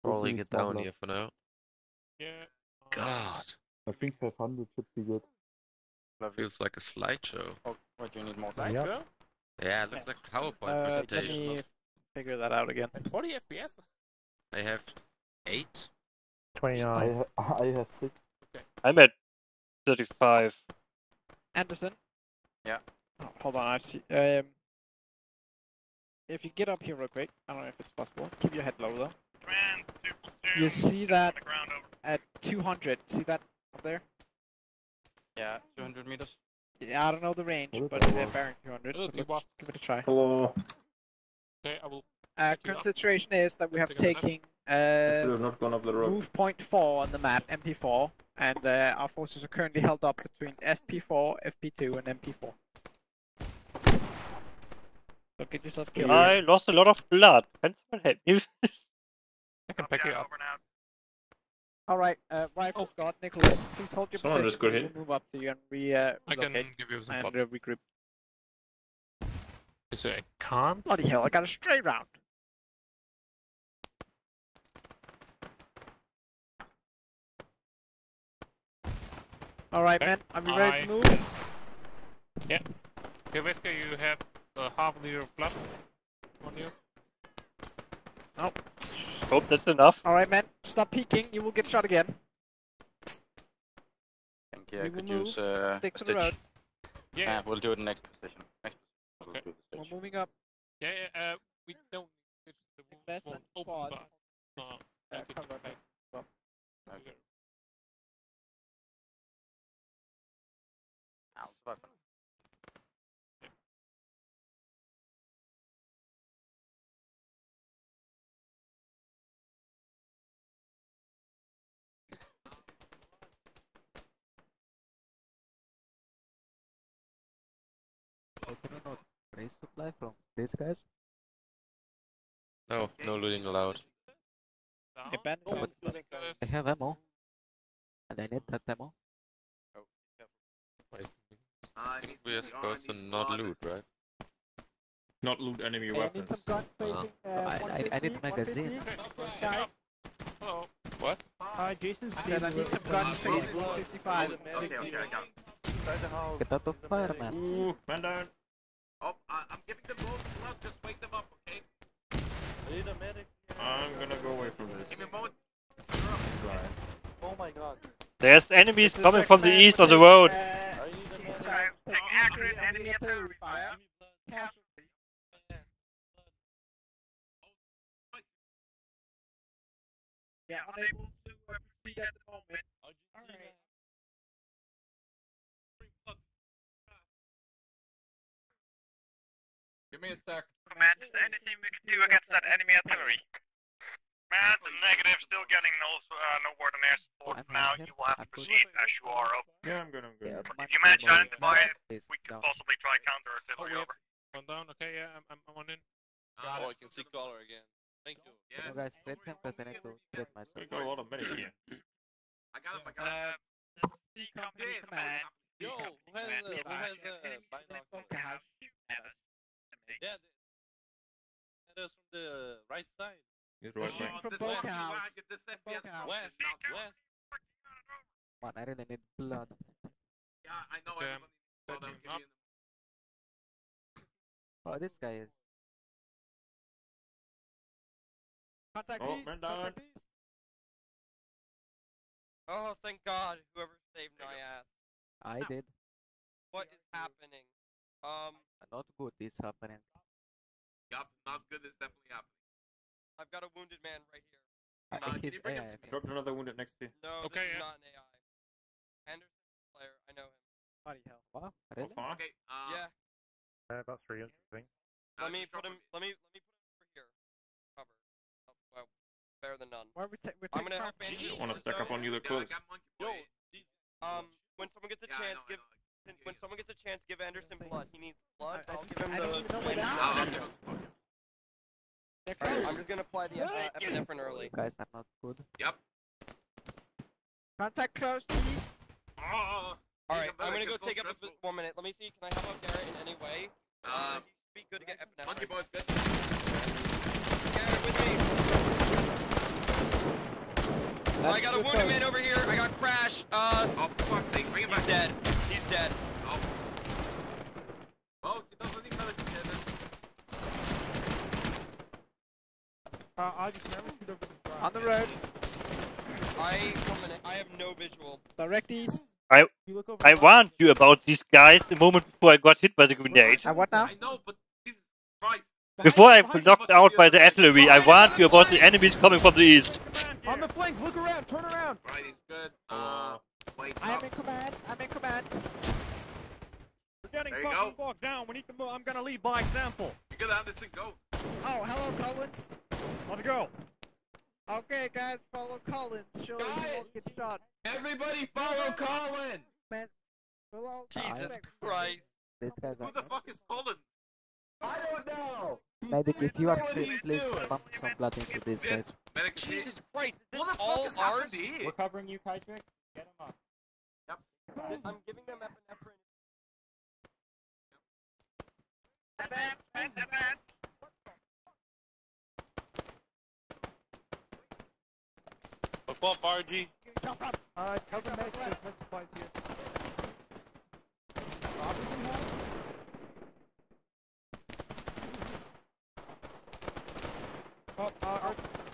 Rolling it down here for now. Yeah. God. I think 500 should be good. That feels like a slideshow. Oh, what, you need more slideshow? Yeah, it looks like a PowerPoint presentation. Let me figure that out again. 40 FPS? I have 8. 29. I have 6. Okay. I'm at 35. Anderson? Yeah. Oh, hold on, I've seen... if you get up here real quick, I don't know if it's possible. Keep your head low though. Command, you see that ground, at 200, see that up there? Yeah, 200 meters. Yeah, I don't know the range, but it's bearing 200. Let's give it a try. Hello. Okay, I will. Consideration is that we have taken move point 4 on the map, MP4, and our forces are currently held up between FP4, FP2, and MP4. So get yourself killed. I lost a lot of blood. Pencil hit me. I can pick you up. Alright, rifles guard, Nicholas, please hold your position, we'll move up to you and relocate and regroup. Is it a con? Bloody hell, I got a stray round! Alright men, are we ready to move? Yeah. Okay, Veskar, you have half a liter of blood on you. Nope. Hope that's enough. Alright man, stop peeking, you will get shot again. Thank you, I could use stick to the road. Yeah, we'll do it in next position. Okay. We're moving up. Yeah, we don't... Invest and squad. Can you not raise supply from these guys? No, no looting allowed. I have ammo. And I need that ammo. Oh, yeah. I think we are supposed to not loot, right? Not loot enemy weapons. I need magazines. Hello. What? Jason said I need some guns facing 55. Get out of fire, man. Ooh, man down. Oh, I'm giving them loads of blood, just wake them up, okay? I need a medic. I'm gonna go away from this. Give me a moment. Oh my god. There's enemies coming from the east of the road. Take accurate enemy artillery fire. Yeah, unable to proceed at the moment. Alright. Give me a sec. Command, is there anything we can do against that enemy artillery? Command, the negative, still getting no word on air support. Now you will have to proceed as you are over. Yeah, I'm good, I'm good. If you manage to identify it, we could possibly try counter artillery over. One down, okay, yeah, I'm on in. Oh, I can see color again. Thank you. Yes. You guys trade him because I need to trade myself. We got a lot of medic here. I got him. C company command. Yo, who has the binocular house? Yeah, that is from the right side. From Bocca House. West. Man, I really need blood. Yeah, I know. Oh, this guy is. Contact east. Contact east. Oh, thank God, whoever saved my ass. I did. What is happening? Not good is happening. Yup, not good is definitely happening. I've got a wounded man right here. He's AI. Dropped another wounded next to you. No, okay, this is not an AI. Anderson, player. I know him. Bloody hell. What? Really? Okay. Yeah. About 300 thing. Let me put him over here. Cover. Oh, well, better than none. Why are we I'm gonna help Banshee. You want to stack up on either close. Yo, these, when someone gets a chance, give. When someone gets a chance, give Anderson blood. He needs blood. I'll give him the. Right, I'm just gonna apply the epinephrine early. Guys, that's not good. Yep. Contact close, please. Alright, I'm gonna go take up a 1 minute. Let me see, can I help out Garrett in any way? He should be good to get epinephrine. Monkey boys, good. Garrett with me. I got a wounded man over here. I got Crash. Oh, for fuck's sake, bring him back. He's dead. He's dead. Oh. Oh, I just never shoot over the ground. On the road. I have no visual. Direct east. I warned you about these guys the moment before I got hit by the grenade. What now? I know, but Jesus Christ. Before I was knocked out by the artillery, I warned you about the enemies coming from the east. On the flank, look around, turn around. Right, it's good. I am in command, I'm in command. We're getting fucking bogged down, we need to move. I'm gonna lead by example. You're gonna have this and go. Oh, hello, Collins. Let's go. Okay, guys, follow Collins. Surely you won't get shot. Everybody follow Collins! Man, Jesus Christ. This guy's who the fuck is Collins? I don't know! Medic, if you are free, please pump some blood into these guys. Jesus Christ, is this all ours? We're covering you, Kydrick. Get him up. Yep. I'm giving them epinephrine. Up, RG. Cover medic, there's med supplies here.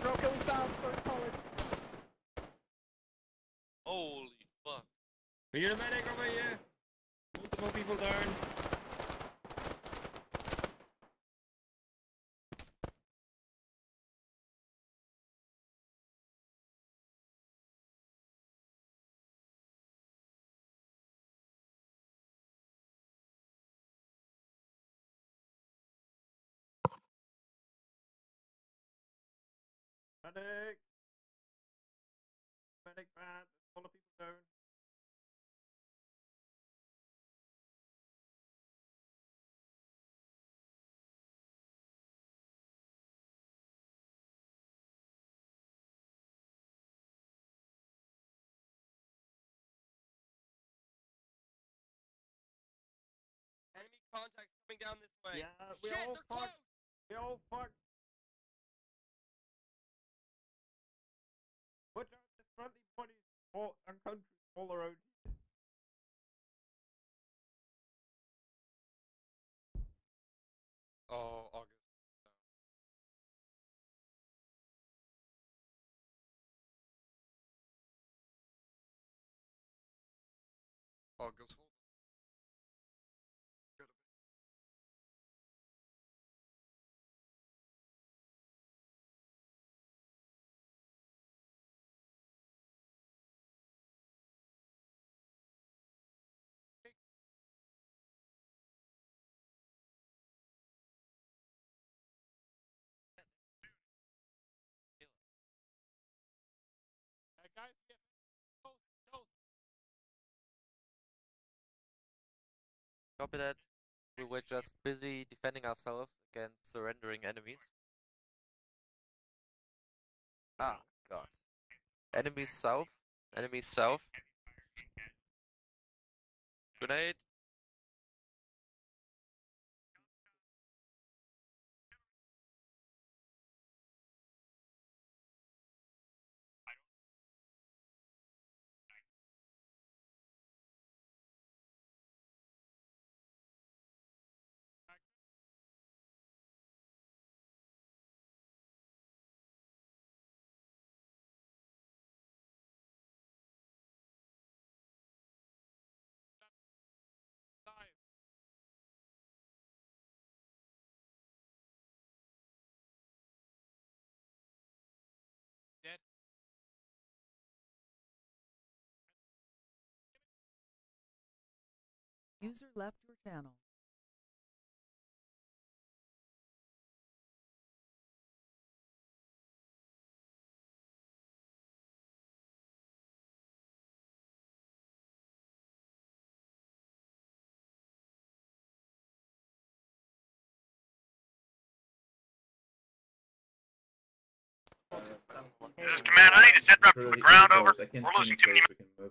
No kills down, first color. Holy fuck. We hear a medic over here. Multiple people down. Medic! Medic bad, there's a lot of people down. Enemy contacts coming down this way. Yeah, we all fucked! We all fucked! And countries all around. Oh, August. August. Copy that. We were just busy defending ourselves against surrendering enemies. Ah, God. Enemies south. Enemies south. Grenade. User left your channel. This is command. I need to set up from the ground. Over. We're losing too many.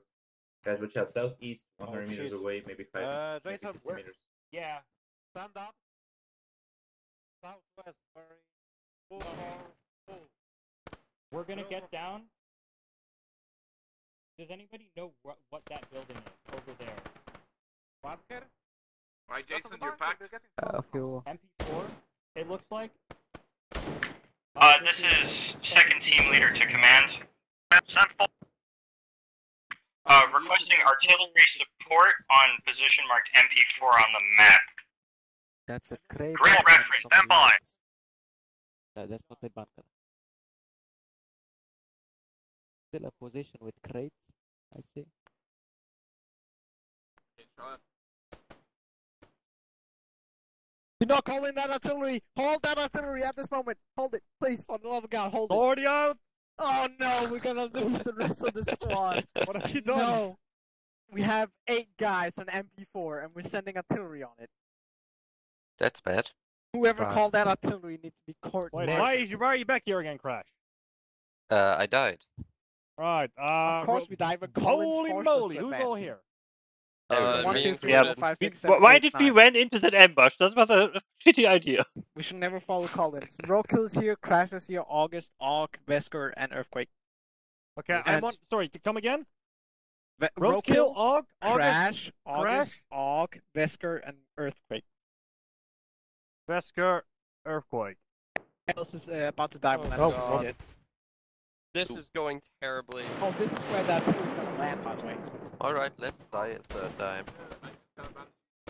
Guys, watch out. Southeast, 100 meters away, maybe 5 meters. Yeah. Stand up. Southwest, Murray. We're gonna get down. Does anybody know what that building is over there? Bobcat? Alright, Jason, you're packed. Fuel. MP4, it looks like. This is 2nd Team Leader to Command. Requesting artillery support on position marked MP4 on the map. That's a great reference. Stand by. That's not the bunker. Still a position with crates, I see. Do not call in that artillery! Hold that artillery at this moment! Hold it! Please, for the love of God, hold it! Already out! Oh no, we're gonna lose the rest of the squad! What have you done? No! We have 8 guys on MP4 and we're sending artillery on it. That's bad. Whoever called that artillery needs to be coordinated. Why are you back here again, Crash? I died. Right, Of course we died, but holy moly, who's all here? 1, 2, 3, 4, 5, 6, 7, why 8, did 9. We went into that ambush? That was a shitty idea. We should never follow Collins. Roadkill is here, Crash is here, August, Ark, Veskar, and Earthquake. Okay, yes. I'm on. Sorry, come again? Roadkill, Ark, Crash, August, Ark, Veskar, and Earthquake. Veskar, Earthquake. Else is about to die when I go. This is going terribly. Oh, this is where that is on land, by the way. Alright, let's die a third time.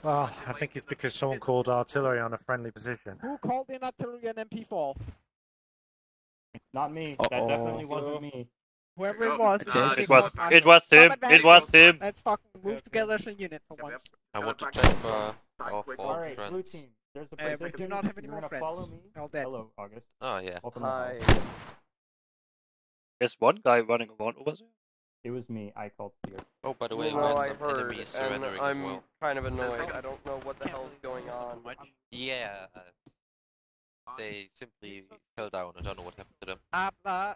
Well, I think it's because someone called artillery on a friendly position. Who called in artillery on MP4? Not me. Uh-oh. That definitely wasn't me. Whoever it was. It was him. Let's fucking move together as a unit for once. I want to check our friends. Alright, blue team. There's a place. We do not have any more friends. Follow me. Hello, August. Oh, yeah. Hi. There's one guy running around over there. It was me, I called here. Oh, by the way, well, I heard, and I'm kind of annoyed. I don't know what the hell is going on. Yeah, they simply fell down. I don't know what happened to them. Habla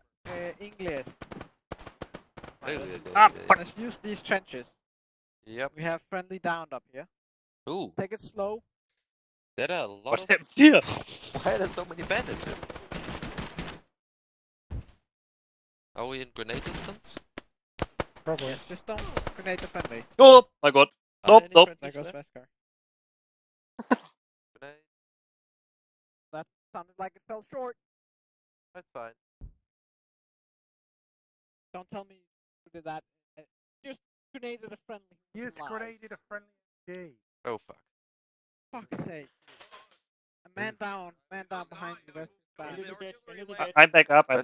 English. Let's use these trenches. Yep. We have friendly downed up here. Ooh. Take it slow. There are a lot what happened here? Why are there so many bandits here? Are we in grenade distance? Probably. Yes, just don't grenade the fan base. Oh my god. Nope. There goes Veskar. Grenade. That sounded like it fell short. That's fine. Don't tell me who did that. Just grenaded a friendly. You just grenaded a friendly gay. Oh fuck. Fuck's sake. A man down. Man down behind you, Veskar. I'm back up. Okay,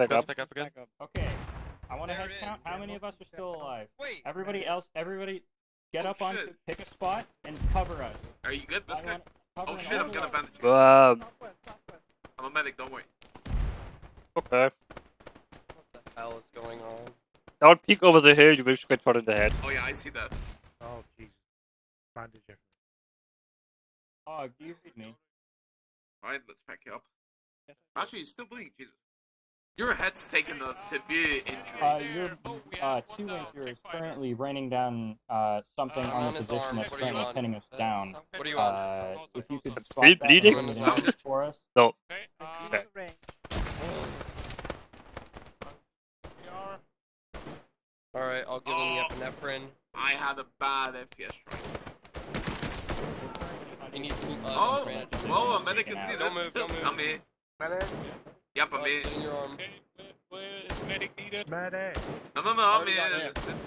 I want to head count how many of us are still alive. Wait, everybody else, everybody get up on, pick a spot, and cover us. Are you good? This guy? Oh shit, I'm gonna bandage you. I'm a medic, don't worry. Okay. What the hell is going on? Don't peek over the hill, you will get shot in the head. Oh yeah, I see that. Oh jeez. Bandage you. Oh, do you read me? Alright, let's pack you up. Actually, he's still bleeding, Jesus. Your head's taken a severe injury. Your two injuries currently raining down something on the position that's currently pinning us down. What are you on? If you could spot bleeding for us. No. Okay. Alright, I'll give him the epinephrine. I had a bad FPS strike. You need two a medic is needed. Don't move. I'm here. Medic? Yep, I'm in. Where is medic needed? Medic! No, I'm in.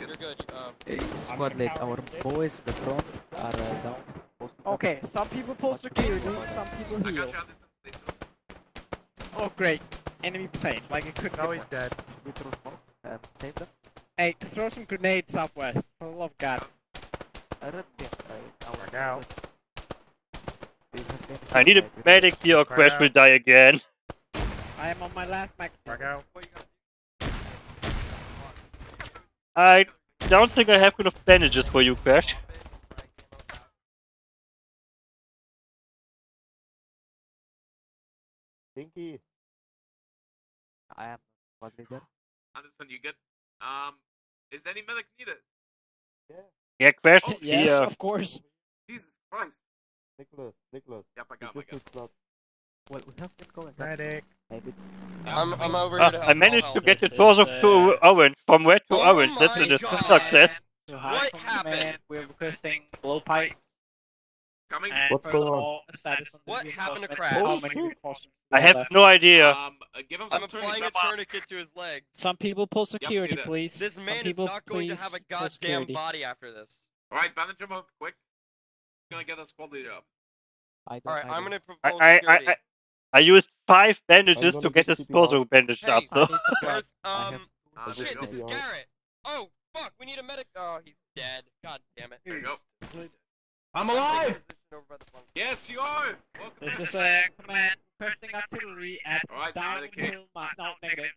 You're good. Squad lead, our boys in the front are down. Okay, some people post the clear, some people heal. Oh great, enemy plane, like it could be. Now he's dead. Should we throw smokes and save them? Hey, throw some grenades southwest, for the love of God. I don't think I now. I need a medic here or Crash will die again. I am on my last max. I don't think I have enough bandages for you, Crash. Stinky. I am squad leader. Anderson, you good? Is any medic needed? Yeah. Yeah, Crash. Oh, yes, yeah, of course. Jesus Christ. Nicholas. Yep, I got. Well, we have to go and medic. I'm over here. I managed to get the torso to orange. From red to orange. That's a success. What happened? We're requesting blowpipe. What's going on? What happened to Crash? I have no idea. Give him some applying a tourniquet to his legs. Some people pull security, please. This man is not going to have a goddamn body after this. Alright, bandage him up quick. I'm gonna get a squad leader up. Alright, I'm gonna propose security. I used 5 bandages to get his torso bandaged up, so... shit, this is Garrett! Oh, fuck, we need a medic- Oh, he's dead. God damn it. Here you go. I'm alive! Yes, you are! Welcome this is a command requesting artillery at Darwin Hill. No, negative.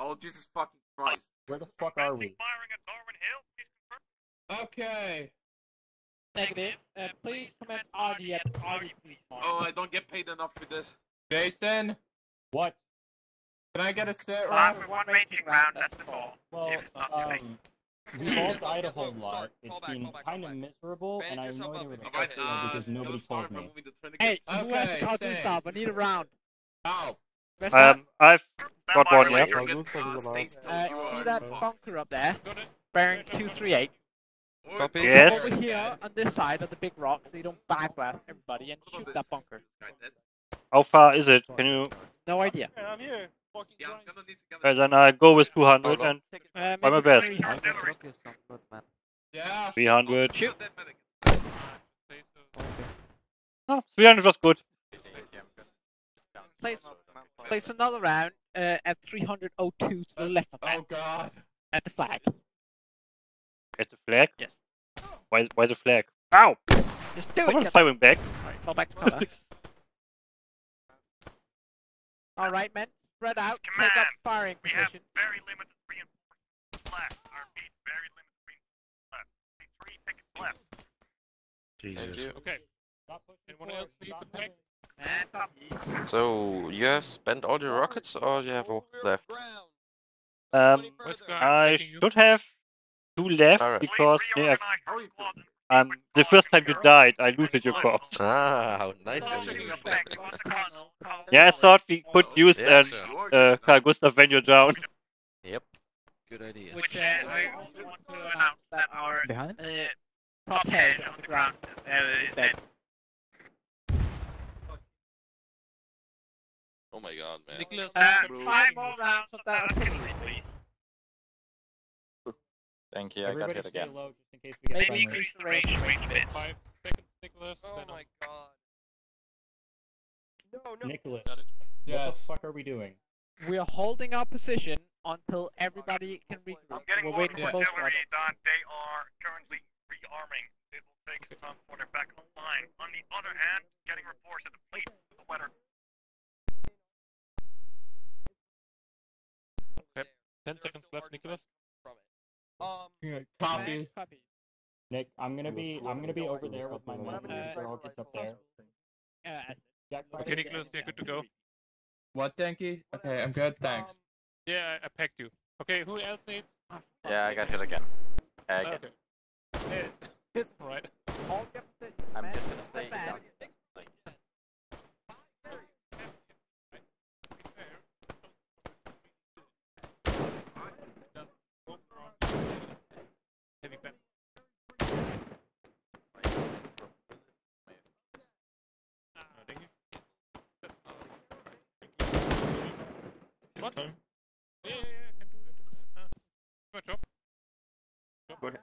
Oh, Jesus fucking Christ. Where the fuck are we? Okay. Negative. Please commence RD at RD, please. Oh, I don't get paid enough for this. Jason? What? Can I get a set round? One raging round, that's the ball. Well, we lost Idaho a lot. It's been kind of miserable, and I know they were because nobody called me. Hey, who has to call this stop? I need a round. Oh. I've got one, yeah. See that bunker up there? Bearing 238. Copy. Yes. Over here, on this side of the big rock, so you don't backblast everybody and shoot that bunker. How far is it? Can you... No idea. I'm here. Yeah, then I go with 200 and try my best. 300. Shoot. Oh, 300 was good. Place another round at 302 to the left of that. Oh god. At the flag. At the flag? Yes. Why the flag? Ow! Just do Someone's firing back. Right, fall back to cover. Alright, men. Spread out, command. Take up firing position. Very limited reinforcements left. Repeat, very limited reinforcements left. Only 3 tickets left. Jesus. Okay. Anyone else need to pick? So, you have spent all your rockets or you have left? I should have 2 left because the first time you died, I looted your corpse. Ah, how nice of you. Yeah, I thought we could use Carl Gustav when you're down. Yep. Good idea. Which I want to announce that our top head on the ground is dead. Oh my god, man. Nicholas, 5 more rounds of that artillery, please. Thank you, I got hit again. Low, just in case we get maybe increase the range a bit. 5 seconds, Nicholas. Oh my god. No. Nicholas, what the fuck are we doing? We are holding our position until everybody can regroup. We're waiting for both squads. They are currently rearming. It will take some time before they're back online. On the other hand, getting reports of the fleet with the weather. Okay, 10 seconds left, Nicholas. Copy. Nick, I'm gonna be over there with my men. It's up there. Okay, Nicholas, you're good to go. What, Denki? Okay, I'm good, thanks. Yeah, I packed you. Okay, who else needs? Yeah, I got hit again. Okay. It's alright. I'm just gonna stay down.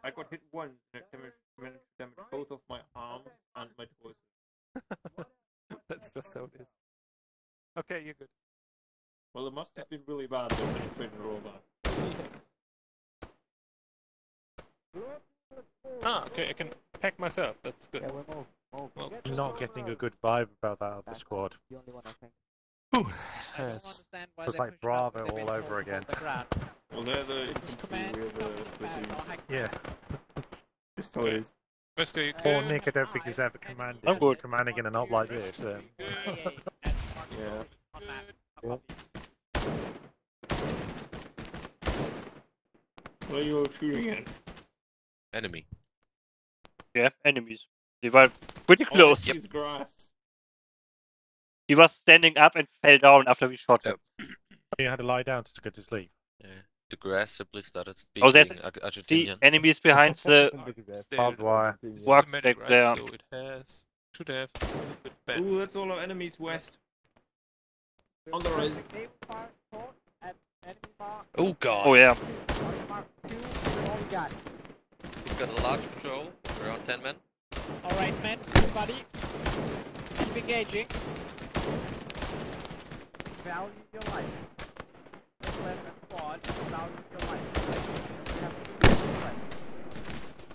I got hit once and I managed to damage both of my arms and my torso. That's just how it is. Okay, you're good. Well, it must have been really bad though when I trained a robot. Ah, okay, I can pack myself, that's good. Yeah, we're well, I'm not getting a good vibe about that other squad. The only one, I think. Ooh, yes. It's like Bravo all over again. Well, they're the... Yeah. Just always. Rescue. Poor Nick, I don't think he's ever commanded. I'm good. Commanding in a knot like this. So. Yeah. What are you shooting at? Enemy. Yeah, enemies. They were pretty close. Oh, yep. He was standing up and fell down after we shot him. He had to lie down to get to sleep. Yeah. The grass simply started speaking. Oh, there's the enemies behind the barbed wire. Walk back there. So it has... Should have a little bit bad. Ooh, that's all our enemies west. On the right. Oh god. Oh yeah. We've got a large patrol. Around 10 men. Alright men, everybody. Keep engaging. Value your life.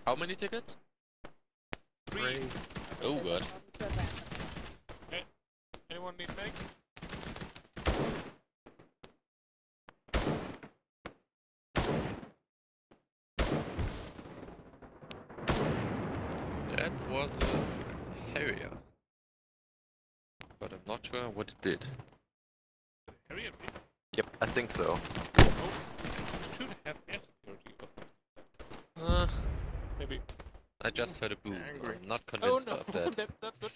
How many tickets? 3. Oh god. Okay. Anyone need back? That was a Harrier. But I'm not sure what it did. Harrier? Yep, I think so. Oh, should have air security or something. Maybe. I just heard a boom. I'm not convinced of that. That's good.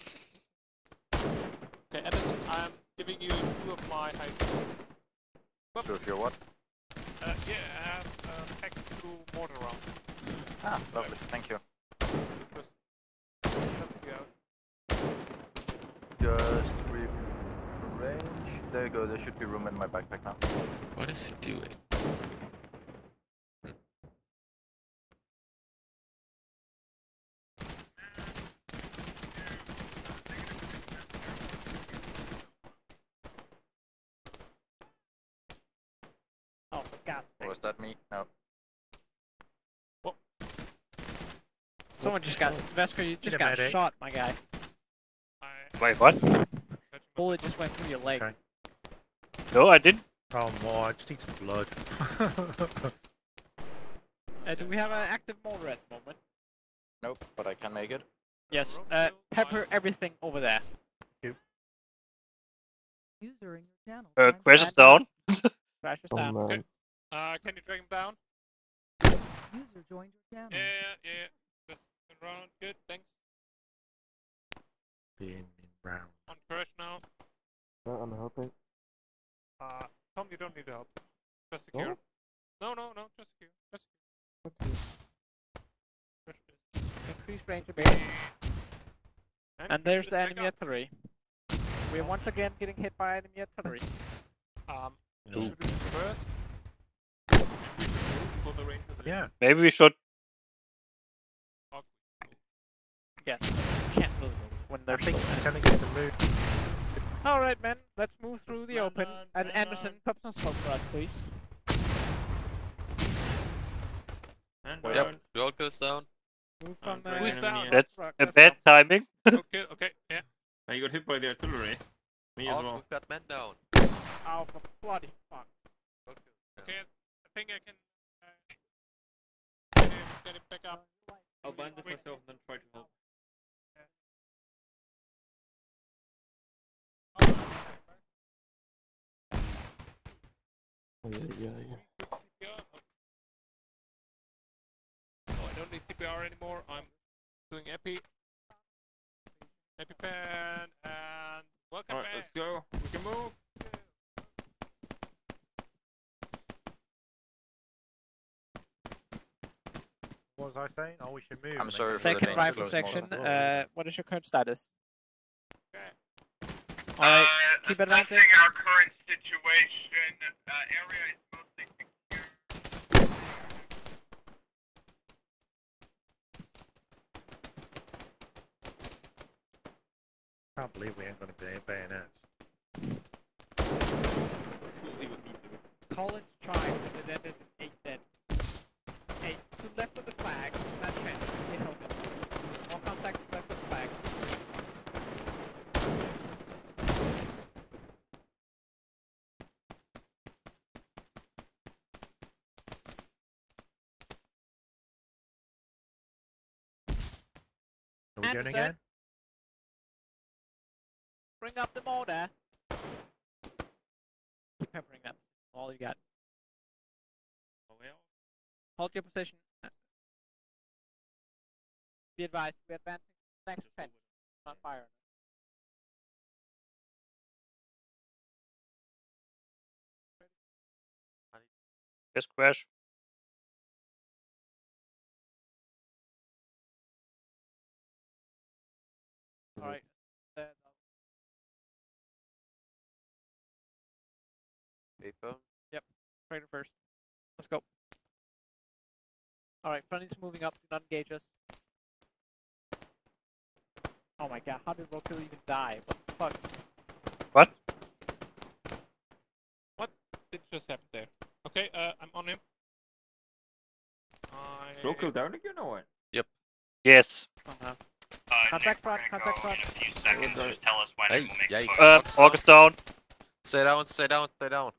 Okay, Anderson, I'm giving you 2 of my high. Two of your what? Yeah, I have packed 2 mortar rounds. Ah, lovely, right. Thank you. Just rearrange. There you go, there should be room in my backpack now. What is he doing? Oh, God. Was that me? No. Whoa. Someone just got... Veskar, you just got shot, my guy. Wait, what? Bullet just went through your leg. Okay. No, I didn't. Oh more, I just need some blood. Do we have an active mortar at the moment? Nope, but I can make it. Yes, pepper everything over there. Thank you. User in your channel. Crash is down. Crash is down. Okay. Can you drag him down? User joined your channel. Yeah. Just around, good, thanks. Being round. On crash now. I'm helping. Tom, you don't need help. Just secure. Oh? No, just secure. Just secure. Okay. Increase range a bit. And there's the enemy artillery. We're once again getting hit by enemy artillery. Should we first? Yeah. Maybe we should. Yes. We can't move when they're trying to move. Alright, man, let's move through the open. And Anderson, pop some smoke for us, please. Yep, we all goes down. Move from down. That's a bad timing. Okay, yeah. I got hit by the artillery. Me as well. We've got men down. Oh, for bloody fuck. Okay, I think I can get him back up. I'll bind this myself and then try to help. Yeah. Oh, I don't need CPR anymore. I'm doing epi. EpiPen and welcome back. Alright, let's go. We can move. What was I saying? Oh, we should move. I'm sorry. Second rifle section. What is your current status? Okay. Alright, keep advancing. Our current situation, area is mostly secure. Can't believe we ain't gonna be bayonets. Collins tried with it ended in 8 dead. 8 to left of the flag, that's it. Anderson. Again. Bring up the motor. Bring up all you got. Hold your position. Be advised, we're advancing to the next trench. Not fire. Just crash. All right. Paper. Yep. Trigger first. Let's go. All right. Front is moving up. Do not engage us. Oh my god! How did Roku even die? What the fuck? What? What did just happen there? Okay, I'm on him. Is Roku down again or what? Yep. Yes. Uh-huh. Contact front, contact front. Hey, yikes. August down. Stay down, stay down, stay down.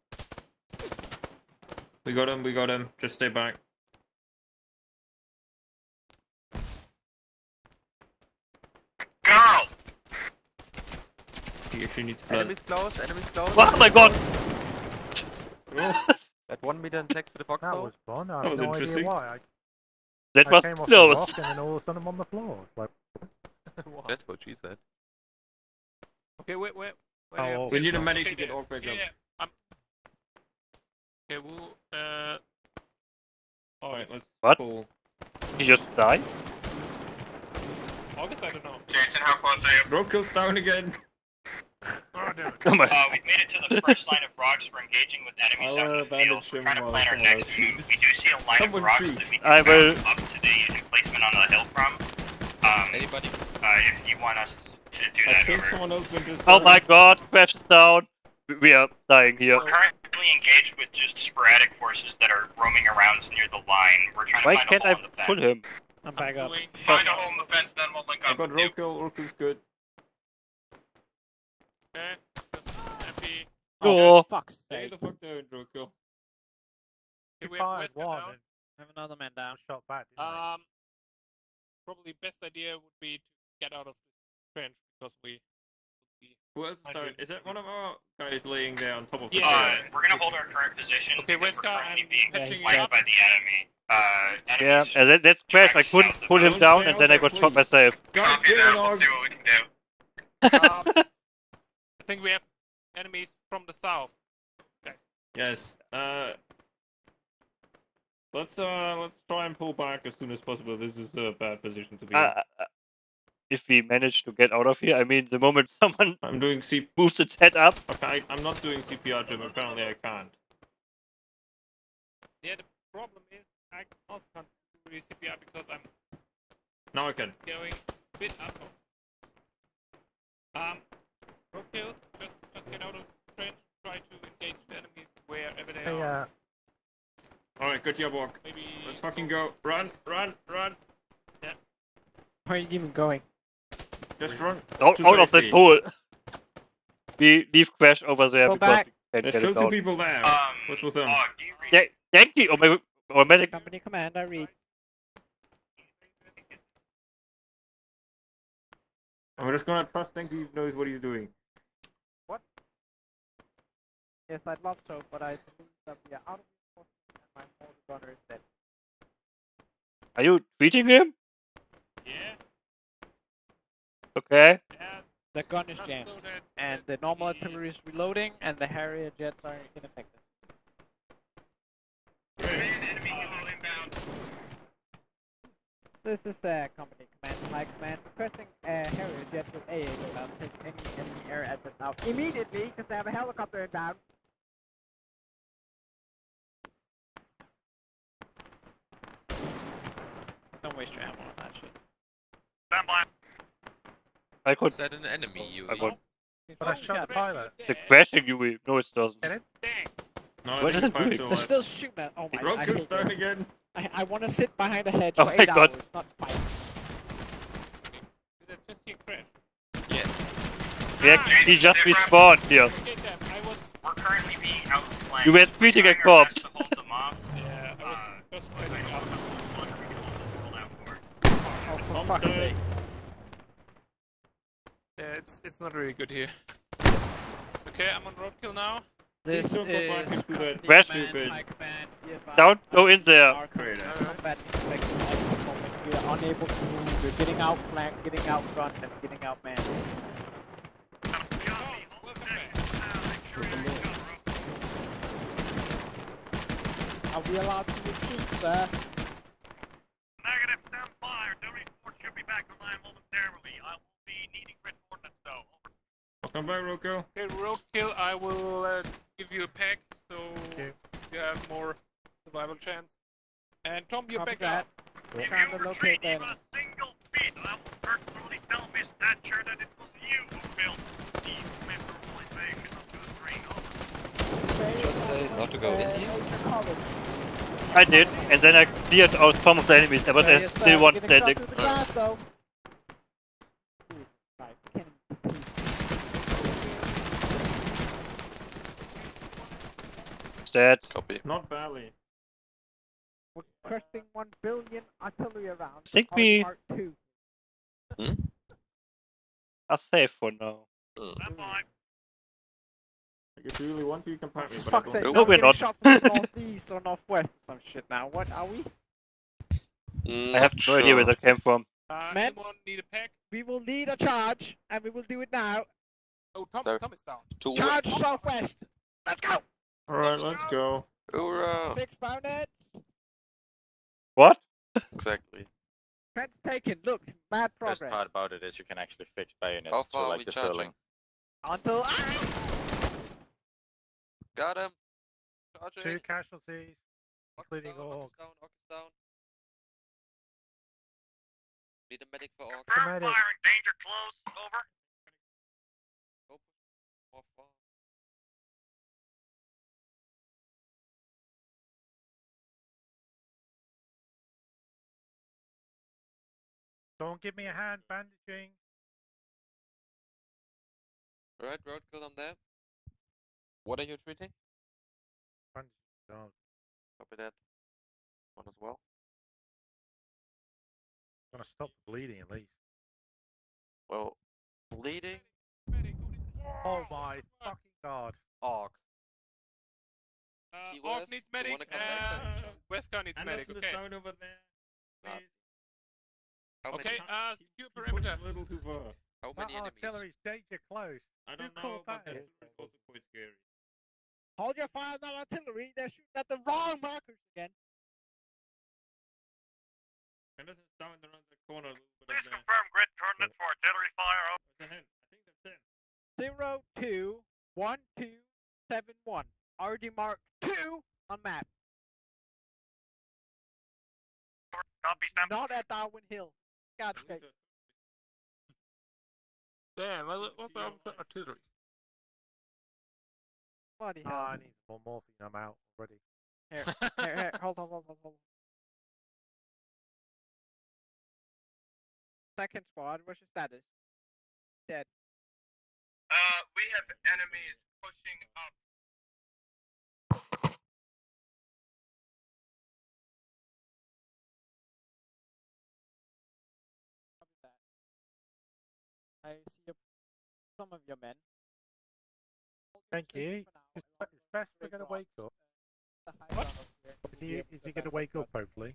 We got him, just stay back. Go! He actually needs blood. Enemy's close, enemy's close. Oh my god! At 1 meter next to the box. That was fun, I have no idea why. That was close! I came off the rock and then all of a sudden I'm on the floor. Like... That's what she said. Okay, wait, wait. Oh, we need a medic to get all back up. Yeah. Okay, we'll, alright, let's what? Pull. Did he just die? August, I don't know. Jason, how close are you? Bro kills down again. Oh, dude. Oh my. We've made it to the first line of rocks. We're engaging with enemies out in the field. We're trying to plan our next move. We do see a line of rocks that we can move up to the emplacement on the hill from. Anybody? If you want us to do that, think someone else just oh my god, crashes down. We are dying here. We're currently engaged with just sporadic forces that are roaming around near the line. We're trying why to find a hole in the fence. Why can't I pull him? I'm back up. Find a hole in the fence, then we'll link up. I've got Roku, Roku's good. Okay, MP. Oh, fuck's sake. Stay the fuck down, Roku. Okay, we have Veskar down. Have another man down. Shot back, probably best idea would be to get out of the trench because we. Who else started? Is that one of our guys laying there on top of the trench? Yeah, we're gonna hold our current position. Okay, Veskar, I'm being flanked by the enemy. Yeah, that's crash. I couldn't put him down and then I got shot myself. Copy that, we'll see what we can do. I think we have enemies from the south. Okay. Yes. Let's try and pull back as soon as possible. This is a bad position to be in. If we manage to get out of here, I mean, the moment someone I'm doing moves its head up. Okay, I'm not doing CPR, Jim. Apparently, I can't. Yeah, the problem is I can't do CPR because I'm now I can going a bit up. Okay, just get out of the trench. Try to engage the enemies wherever they are. Alright, good job, walk. Maybe... Let's fucking go. Run, run, run. Yeah. Where are you even going? Just run. Out of that hole. We leave Crash over there. Go back. There's still two people there. What's with them? Thank you. Oh, my medic. Company command, I read. I'm just gonna trust Denki knows what he's doing. What? Yes, I'd love so, but I think that we are out of force and my old brother is dead. Are you treating him? Yeah. Okay. Yeah. The gun is jammed, so and the normal artillery is reloading, and the Harrier jets are ineffective. Enemy inbound. This is company command. My command requesting Harrier jet with AA without taking any enemy air assets out immediately because they have a helicopter down. Don't waste your ammo on that shit. Stand by. I could set an enemy UAV. I could. But I shot the pilot. The crashing UAV. No, it doesn't. And it's no, what is it doing? They're still shooting at. Oh my god. I hate this. Again. I want to sit behind a hedge for 8 hours, not fight. Did I just hear Crash? Yes. Yeah, he just respawned here. Okay, Sam, we're currently being outflanked. You were treating a cop. Yeah, I was just waiting. Oh, for fuck's sake. it's not really good here. Okay, I'm on roadkill now. This don't is go back into that west bridge. Don't go in there. Combat inspection at this moment. We are unable to move. We're getting out flanked, getting out front, and getting out manned. Are we allowed to retreat, sir? Negative, stand by. Our W support should be back online momentarily. I will be needing grid coordinates, though. Over. Welcome back, Roadkill. Okay, Roadkill, I will give you a pack, so okay, you have more survival chance. And Tom, you're back up. If you retreat even a single bit, I will personally tell Miss Thatcher that it was you who built the memorable invasion of Goose Green. Over. Just said not to go in here. I did, and then I cleared out some of the enemies. There was still one standing. Glass, though. Dead. Copy. Not badly. We're crushing 1 billion artillery rounds. Think we are safe for now. If you really want to, you can pump me. Fuck sake, no, we're not. Shot from the northeast or northwest or some shit now. What are we? I have no idea where that came from. Man, need a pack. We will need a charge, and we will do it now. Oh, Tom is down. Charge southwest. Let's go. Alright, let's go. Hoorah! 6 pound it! What? Exactly. Trend taken, look, bad progress. The best part about it is you can actually fix bayonets to like the sterling. Until got him! Charging. 2 casualties, including Orc. Down. Need a medic for Orc. Fire danger close, over. Don't give me a hand, bandaging. Alright, roadkill on there. What are you treating? Bandaging down. Copy that. One as well. I'm gonna stop the bleeding at least. Well, bleeding? Oh my fucking god. Orc. Orc needs medic, Veskar needs medic, okay. Down over there, please. Okay, secure perimeter. A little too far. How many enemies? Artillery's danger close. I don't know, but it's also quite scary. Hold your fire on that artillery, they're shooting at the wrong markers again. Anderson's down around the corner. Please confirm grid coordinates for artillery fire. I think that's 10. 0-2-1-2-7-1. Already marked 2 on map. Not at Darwin Hill. God's sake. Damn, what's the artillery? Bloody hell. I need more morphine, I'm out already. Here, hold on. Second squad, what's your status? Dead. We have enemies pushing up. I see some of your men. Thank you. Is Veskar going to wake up? What? Is he going to wake up, hopefully?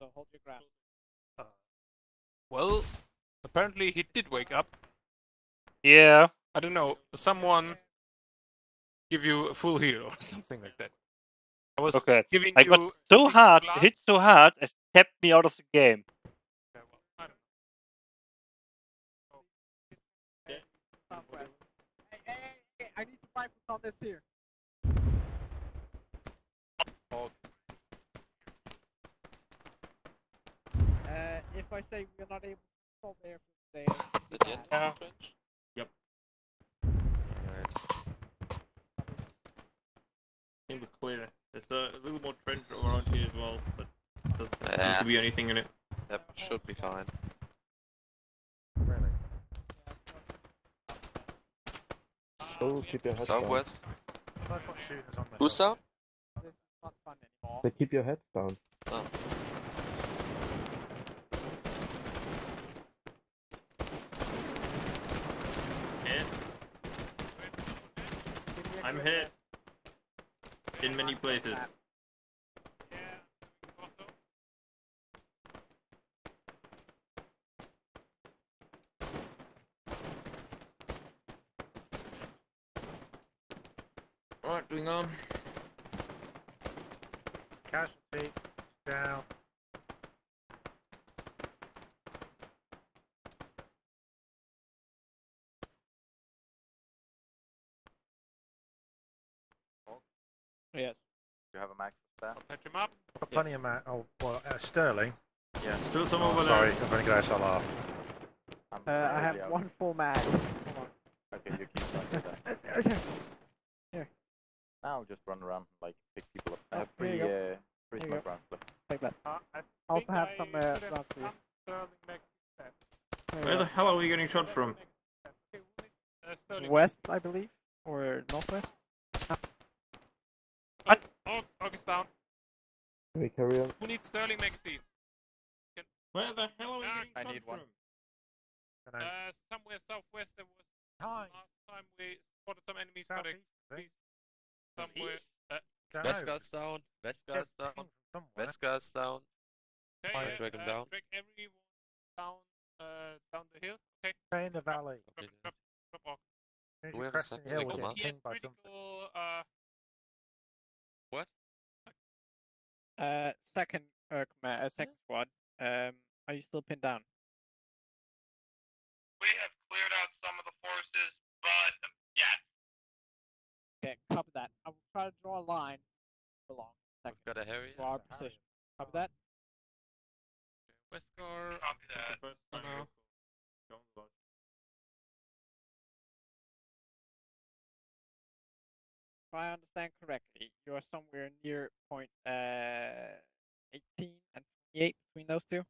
So hold your ground. Well, apparently he did wake up. Yeah. I don't know. Someone give you a full heal or something like that. I was giving you... I got so hard, hit so hard, it tapped me out of the game. Hey, I need to fight with all this here. If I say we are not able to solve the airfield today... Yep. Alright. Seems clear. There's a little more trench around here as well, but doesn't seem to be anything in it. Yep, should be fine. Oh, keep your heads southwest. Down. Who's down? This is not fun anymore. They keep your heads down. Oh. I'm hit. In many places. Yeah. Alright, doing on. Casualty down. Yes. Do you have a mag there? I'll patch him up. Yes. Plenty of mag. Oh, well, Sterling. Yeah, still some over there. Sorry, I'm going to go SLR. I have out. One full mag. Come on. Okay, you keep that there. Here. Here. Now just run around and like pick people up. I have three smoke rounds left. Take that. I also have some rounds for you. Where the hell are we getting shot from? West, I believe, or northwest. August down. Can we carry on? Who needs Sterling magazines? Can... Where the hell are we getting shot from? Somewhere southwest there was... Last time we spotted some enemies, but somewhere... Veskar's down. Veskar's down. Veskar's down. Okay, yeah, drag him down. Drag everyone down, down the hill. Okay. Stay in the valley. Drop off. We have a second hill, What? Second squad. Are you still pinned down? We have cleared out some of the forces, but yes. Okay, copy that. I will try to draw a line along. We've got a Harrier. To our position. Copy that. Veskar. Copy that. The first one now. If I understand correctly, you are somewhere near point 18 and 28 between those two.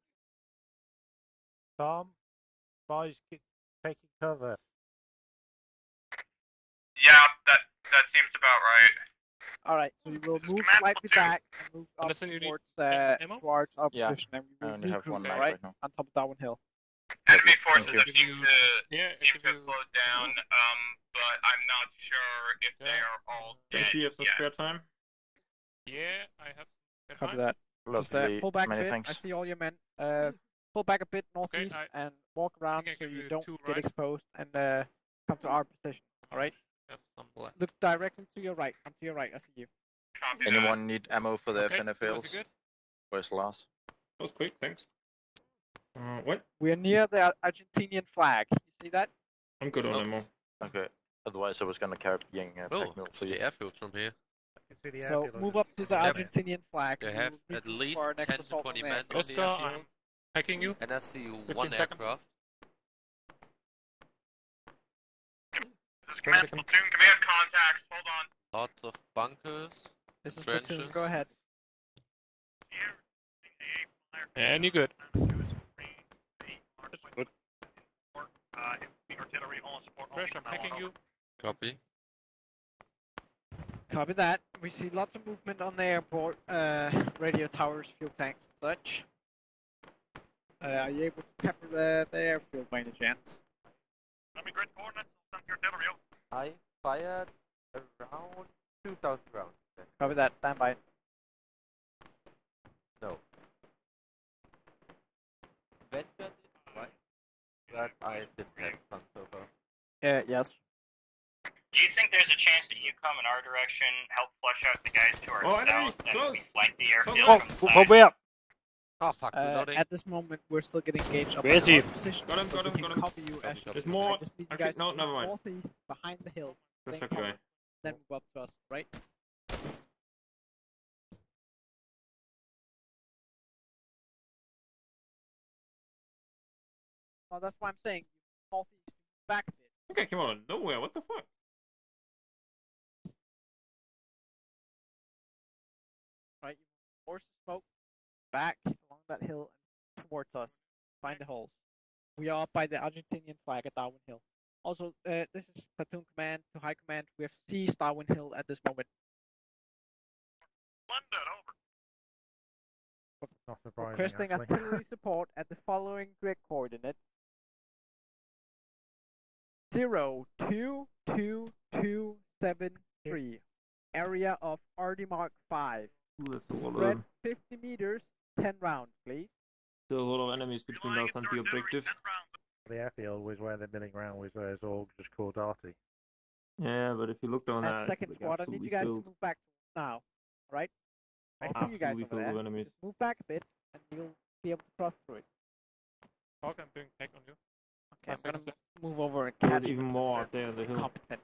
Tom, boys, keep taking cover. Yeah, that seems about right. All right, so we will move slightly back and move up towards towards our position, and we will regroup right now on top of Darwin Hill. Enemy forces seem to have slowed down, but I'm not sure if they are all dead. Do you have some spare time? Yeah, I have some spare time. Copy that. Just pull back a bit. Thanks. I see all your men. Pull back a bit northeast and walk around so you don't get exposed and come to our position, alright? Look directly to your right. Come to your right, I see you. Anyone need ammo for their FNFLs? Where's Lars? That was quick, thanks. What? We are near the Argentinian flag. You see that? I'm good on ammo. Okay. Otherwise, I was gonna carry the airfield from here. So move up to the Argentinian flag. They have at least 10 to 20 men. Oscar, I'm packing you. And I see one aircraft. Command platoon, we have contacts. Hold on. Lots of bunkers. This is platoon. Go ahead. And you're good. Good. Artillery on support. Pressure, picking you. Copy. Copy that. We see lots of movement on the airport, radio towers, fuel tanks, and such. Are you able to capture the airfield by any chance? I fired around 2,000 rounds. Copy that. Stand by. No. Western that I didn't have fun so far. Yes. Do you think there's a chance that you come in our direction, help flush out the guys to our south, and we flank the airfield from the side? Oh, fuck, at this moment, we're still getting engaged up in the position. Got him, got him, got him. Copy you, there's more. Okay, no, never mind. Behind the hill. Then move up to us, right? Oh, that's why I'm saying northeast back a bit. Okay, come on, nowhere. What the fuck? Right, you force the smoke back along that hill and towards us. Find the holes. We are by the Argentinian flag at Darwin Hill. Also, this is platoon command to high command. We have seized Darwin Hill at this moment. London, over. Requesting artillery support at the following grid coordinates: 0, 2, 2, 2, 7, 3, area of Ardimark 5. There's a lot spread of 50 meters, 10 rounds, please. There's a lot of enemies between us and the objective. The airfield was where the milling round was, where it's all just called Arty. Yeah, but if you look down that... second squad, I need you guys to move back now, alright? I see you guys over there. Enemies. Just move back a bit, and you'll be able to cross through it. Talk, I'm doing tech on you. Okay, I'm gonna move over and catch even more up there on the hill. Competent.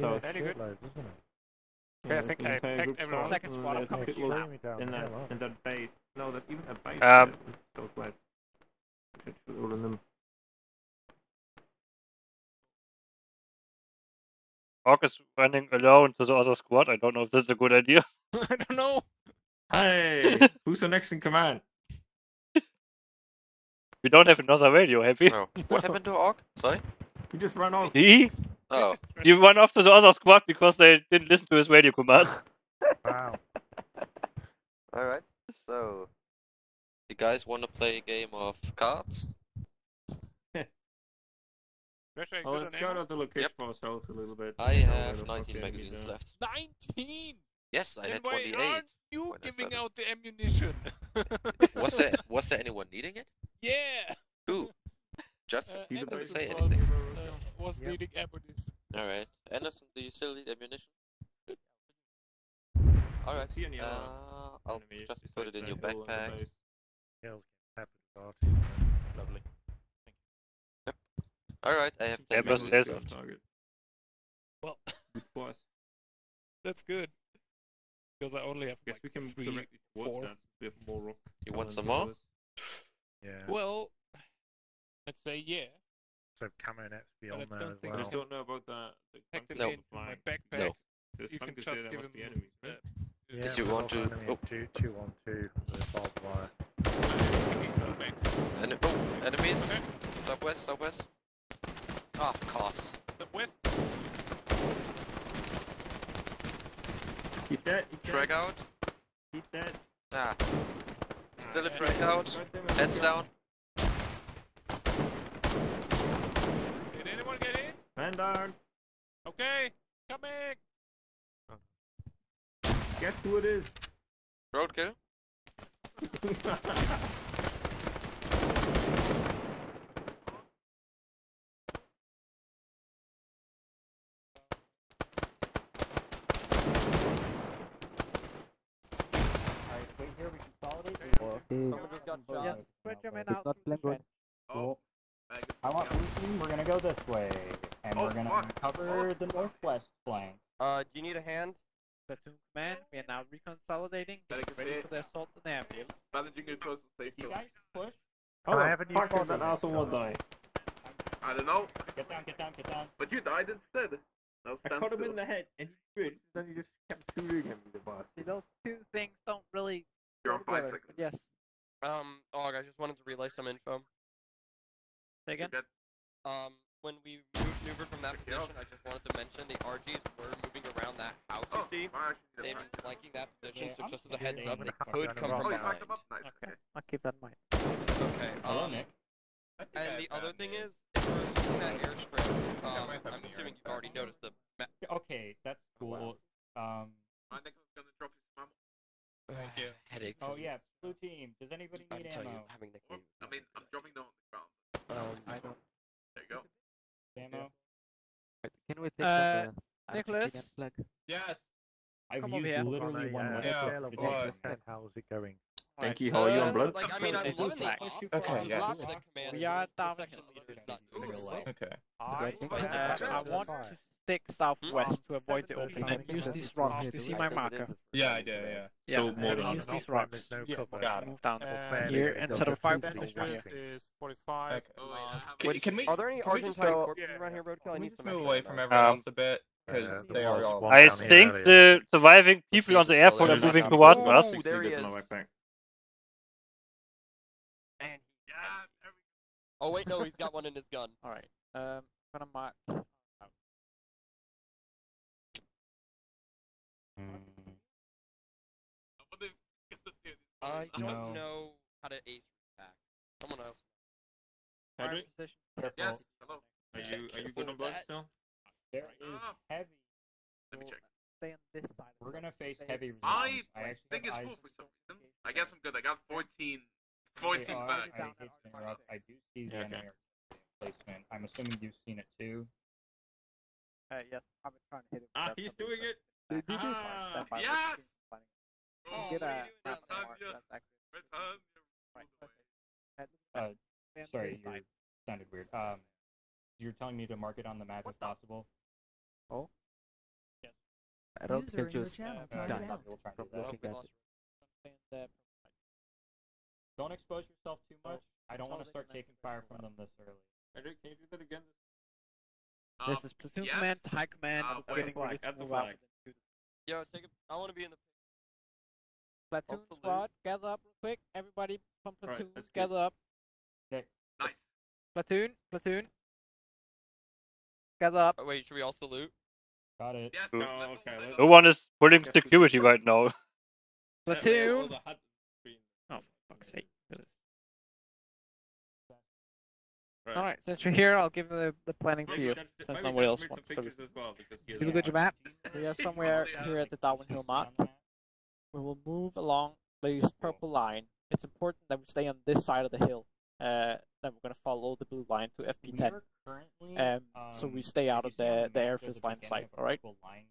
So very good. Loads, isn't it? Okay, yeah, I think I attacked everyone. Second squad, I'm coming to you now. In that base. No, that even a base. Those guys. I should all in them. Hawk is running alone to the other squad. I don't know if this is a good idea. I don't know. Hey, who's the next in command? We don't have another radio, have we? No. What happened to Orc? Sorry? He just ran off. He? Oh. He ran off to the other squad because they didn't listen to his radio command. Wow. Alright, so... You guys wanna play a game of cards? Oh, let's go to the location for ourselves a little bit. I have 19 magazines left. 19?! Yes, I had 28. Why aren't you giving out the ammunition? Was there anyone needing it? Yeah! Who? Just doesn't say anything. Was needing ammunition. Alright. Anderson, do you still need ammunition? Alright. I'll just put it in your backpack. Lovely. Yep. Alright, I have 10 minutes left. Well, that's good. Because I only have like 3, 4. We have more rock. You want some more? Yeah. Well, I'd say yeah. So Cameron XP on there as well. I just don't know about that. Technically, my backpack. No. You can just give him the enemy. Yeah, if you want to. Oh. 2-2-1-2. Barbed wire. Enemies. Okay. Southwest. Southwest. Ah, of course. Southwest. Keep that. Drag out. Keep that. Ah. Still a frag out, heads down. Did anyone get in? Man down. Okay, coming! Oh. Guess who it is? Roadkill. Yeah, spread your men out. Cool. I want Lucy, we're gonna go this way. And we're gonna cover the northwest flank. Do you need a hand? Platoon command, we are now reconsolidating. Get ready for their assault in the airfield. You guys push? Oh, I have a new partner that also will die. I don't know. Get down, get down, get down. But you died instead. Now I caught him in the head and he screwed. Then you just kept shooting him with the boss. See, those two things don't really... You're on 5 seconds. Yes. Og, I just wanted to relay some info. Say again? When we maneuvered from that position, I just wanted to mention the RGs were moving around that house, you see? They've been flanking that position, so just as a heads up, it could come from behind. Okay, I'll keep that in mind. Okay, Nick. And the other thing is, if we're assuming that airstrip, I'm assuming you've already noticed the map. Okay, that's cool. I think I was gonna drop his mom. Thank you. Headache. Oh yeah, blue team. Does anybody need ammo? You, having the I mean, I'm dropping them on the ground. I don't. There you go. Ammo. Can we take Nicholas? Yes. I've used literally one. Yeah. How's it going? Thank you. How are you on blood? Like, I mean, I'm losing. Okay. Yeah. We are down. Okay. I want to stick southwest to avoid the opening and use these rocks. Do you see my marker? Yeah, I do, yeah. So more than use these rocks. Yeah, move down here instead of 5 meters. Is 45. Can we? Are there any Argentine corpses around here, Roadkill? I need to move away from everyone else a bit because they are all. I think the surviving people on the airport are moving towards us. Oh wait, no, he's got one in his gun. All right, I'm gonna mark. I don't know how to ace back. Someone else. Henry? Yes. Hello. Are you good on blood still? There is heavy Let me check. Stay on this side. We're gonna face heavy. I think it's full for some reason. I guess I'm good. I got 14. 14 back. I do see the enemy placement. I'm assuming you've seen it too. Yes, I've been trying to hit it. Ah, he's doing it. Yes. Sorry, you sounded weird. You're telling me to mark it on the map if possible? Oh? Yes. I don't think just done. Don't expose yourself too much. I don't want to start taking fire from them this early. Can you do that again? This is platoon command, high command, getting flag. At the flag. Yo, take it. I want to be in the... Platoon squad, gather up real quick. Everybody from platoon, gather up. Okay. Nice. Platoon. Gather up. Oh, wait, should we all salute? Got it. Yes, no, okay. No one is putting security right now. Platoon. Oh, for fuck's sake. Alright, since you're here, I'll give the planning to you. Since nobody else wants to. You look at your map. We are somewhere here at the Darwin Hill mark. We will move along this purple line. It's important that we stay on this side of the hill. Then we're going to follow the blue line to FP10. So we stay out of the airfield line sight, alright? Alright,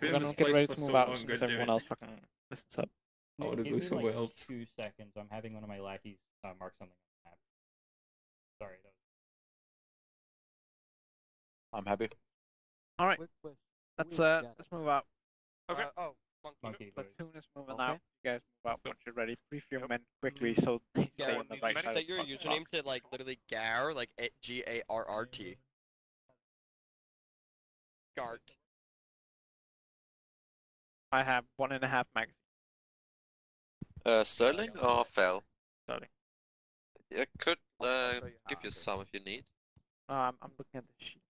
we're going to get ready to move out since everyone else fucking messes up. I want to go somewhere else. 2 seconds, I'm having one of my lackeys mark something on the map. Sorry. I'm happy. Alright, let's move out. Okay. Oh. Monkey platoon is moving out. You guys move out once you're ready. Brief your men quickly so they stay on the right side. Set your username to like literally Gar, like GARRT. Gart. I have 1.5 magazine. Sterling or Fel? Sterling. I could give you some if you need. I'm looking at the sheet.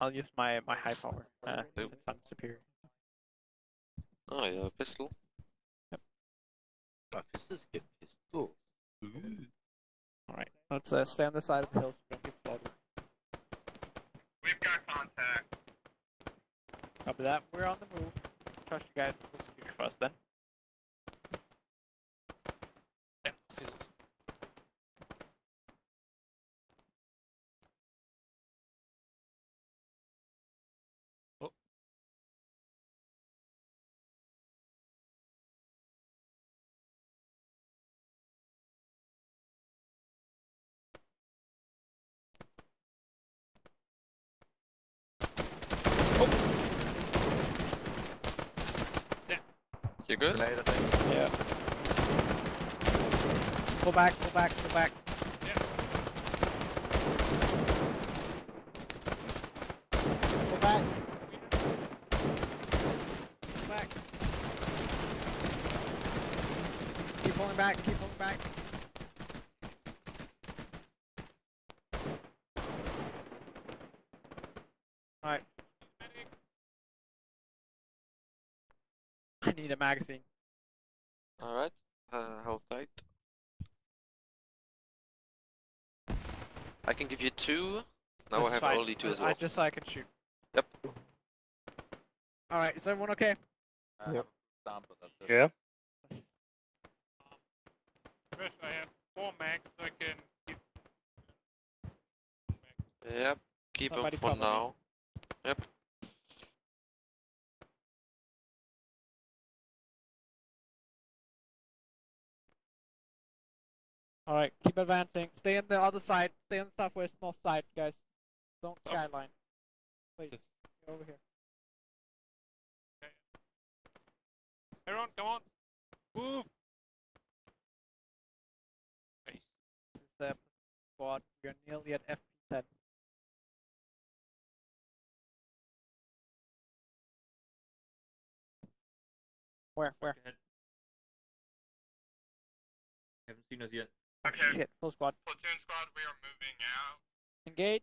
I'll use my high power since I'm superior. Oh yeah, pistol. Yep. Pistols get pistols. Alright, let's stay on the side of the hill so we don't get spotted. We've got contact. Copy that, we're on the move. Trust you guys, we'll secure first then. Yeah, seals. You good? Yeah. Pull back. Yeah. Pull back. Keep pulling back. Alright. I need a magazine. Alright, hold tight. I can give you 2. Now I have only 2 as well. Just so I can shoot. Yep. Alright, is everyone okay? Yep. Yeah. First I have 4 mags, so I can keep... Yep, keep them for now. Yep. Alright, keep advancing. Stay on the other side. Stay on the southwest, north side, guys. Don't skyline. Please, get over here. Okay. Everyone, come on. Move! Nice. This is the squad. We are nearly at FP10. Where? I haven't seen us yet. Okay. Shit, full squad. Platoon squad, we are moving out. Engage.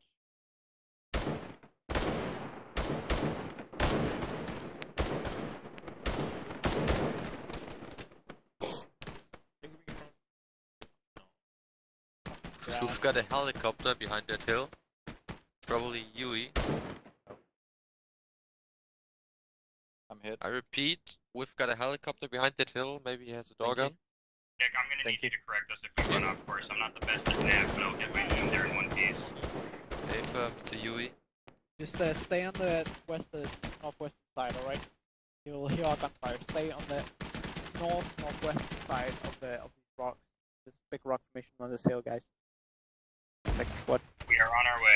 We've got a helicopter behind that hill. Probably UE. I'm hit. I repeat, we've got a helicopter behind that hill. Maybe he has a dog gun. Jack, I'm gonna need you to correct us if we run off course. I'm not the best at nav, but I'll get my team there in one piece. Hey, it's a UE. Just stay on the northwest side, alright? You'll hear our gunfire. Stay on the northwest side of these rocks. This big rock formation on this hill, guys. Second squad. We are on our way.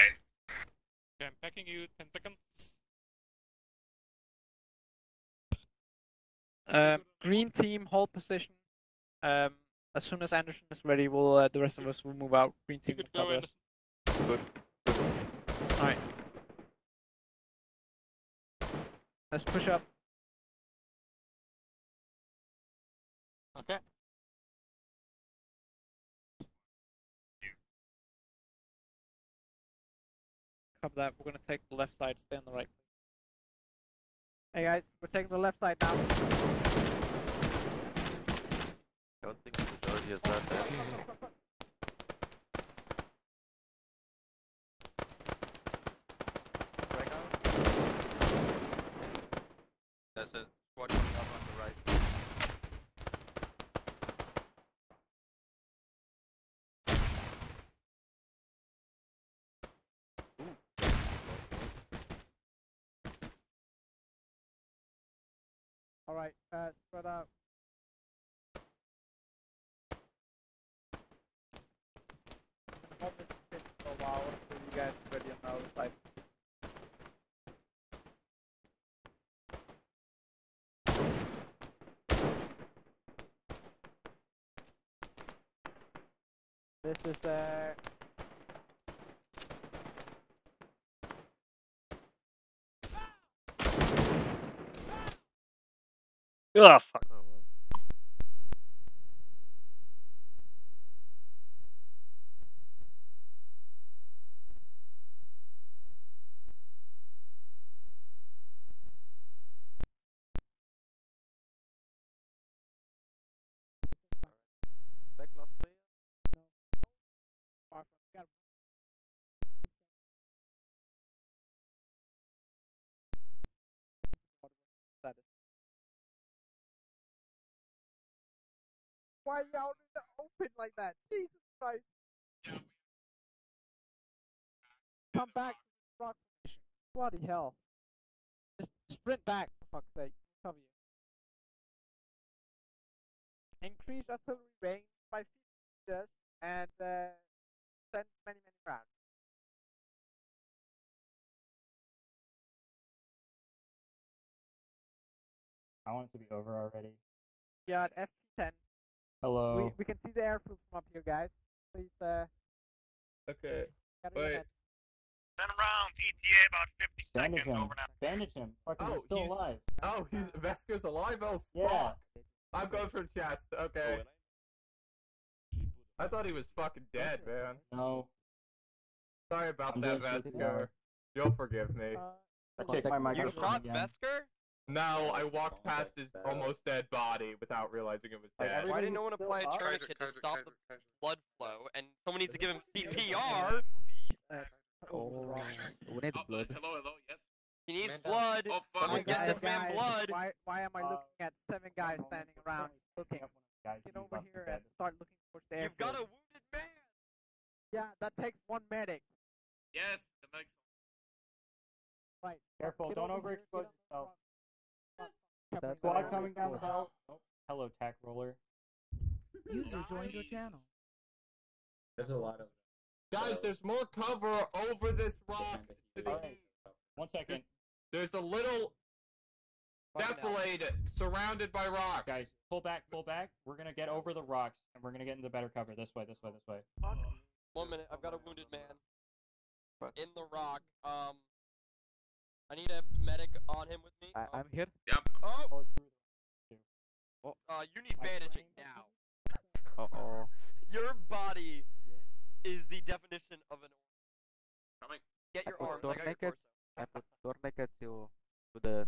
Okay, I'm packing you 10 seconds. Green team, hold position. As soon as Anderson is ready, we'll the rest of us will move out. Green team will cover us. Good. Alright. Let's push up. Okay. Cover that. We're gonna take the left side. Stay on the right. Hey guys, we're taking the left side now. I don't think the majority is that bad. There's a squad coming up on the right. Ooh. All right, spread out. I'm going to sit for a while until you guys are ready on the other side. This is oh, fuck. Oh, well. Why are you out in the open like that? Jesus Christ! Come back, fuck! Bloody hell! Just sprint back, for fuck's sake! Cover you. Increase artillery range by 50 meters and send many rounds. I want it to be over already. Yeah, at FP10. Hello. We can see the airfield from up here, guys. Please, okay. Wait. Send him round. ETA about 50 bandage seconds. Him. Over now. Bandage him. Fucking oh, still alive. Oh, Vesker's alive? Oh, yeah. Fuck. I'm going for the chest. Okay. I thought he was fucking dead, man. No. Sorry about that, Vesker. You'll forgive me. I take my microphone. You shot Vesker? No, I walked past his almost dead body without realizing it was dead. Why didn't no one apply a tourniquet to stop the blood flow? And someone needs to give him CPR! Oh, we need blood. Hello, hello, yes? He needs blood! Someone gets this man blood! Why am I looking at 7 guys standing around looking? Get over here and start looking towards the airfield. You've got a wounded man! Yeah, that takes 1 medic. Yes, the medic's on. Right. Careful, don't overexpose yourself. That's squad coming down the hall. Oh. Hello, tack roller. User joined your channel. There's a lot of guys. There's more cover over this rock. Right. 1 second. There's a little defilade surrounded by rocks. Guys, pull back, pull back. We're gonna get over the rocks and we're gonna get into better cover. This way, this way, this way. 1 minute. I've got a wounded man in the rock. I need a medic on him with me. I'm here. Yep. Oh! You need bandaging now. Uh-oh. Your body is the definition of an... Coming. Get your arms, I got your torso. I put tourniquet to the...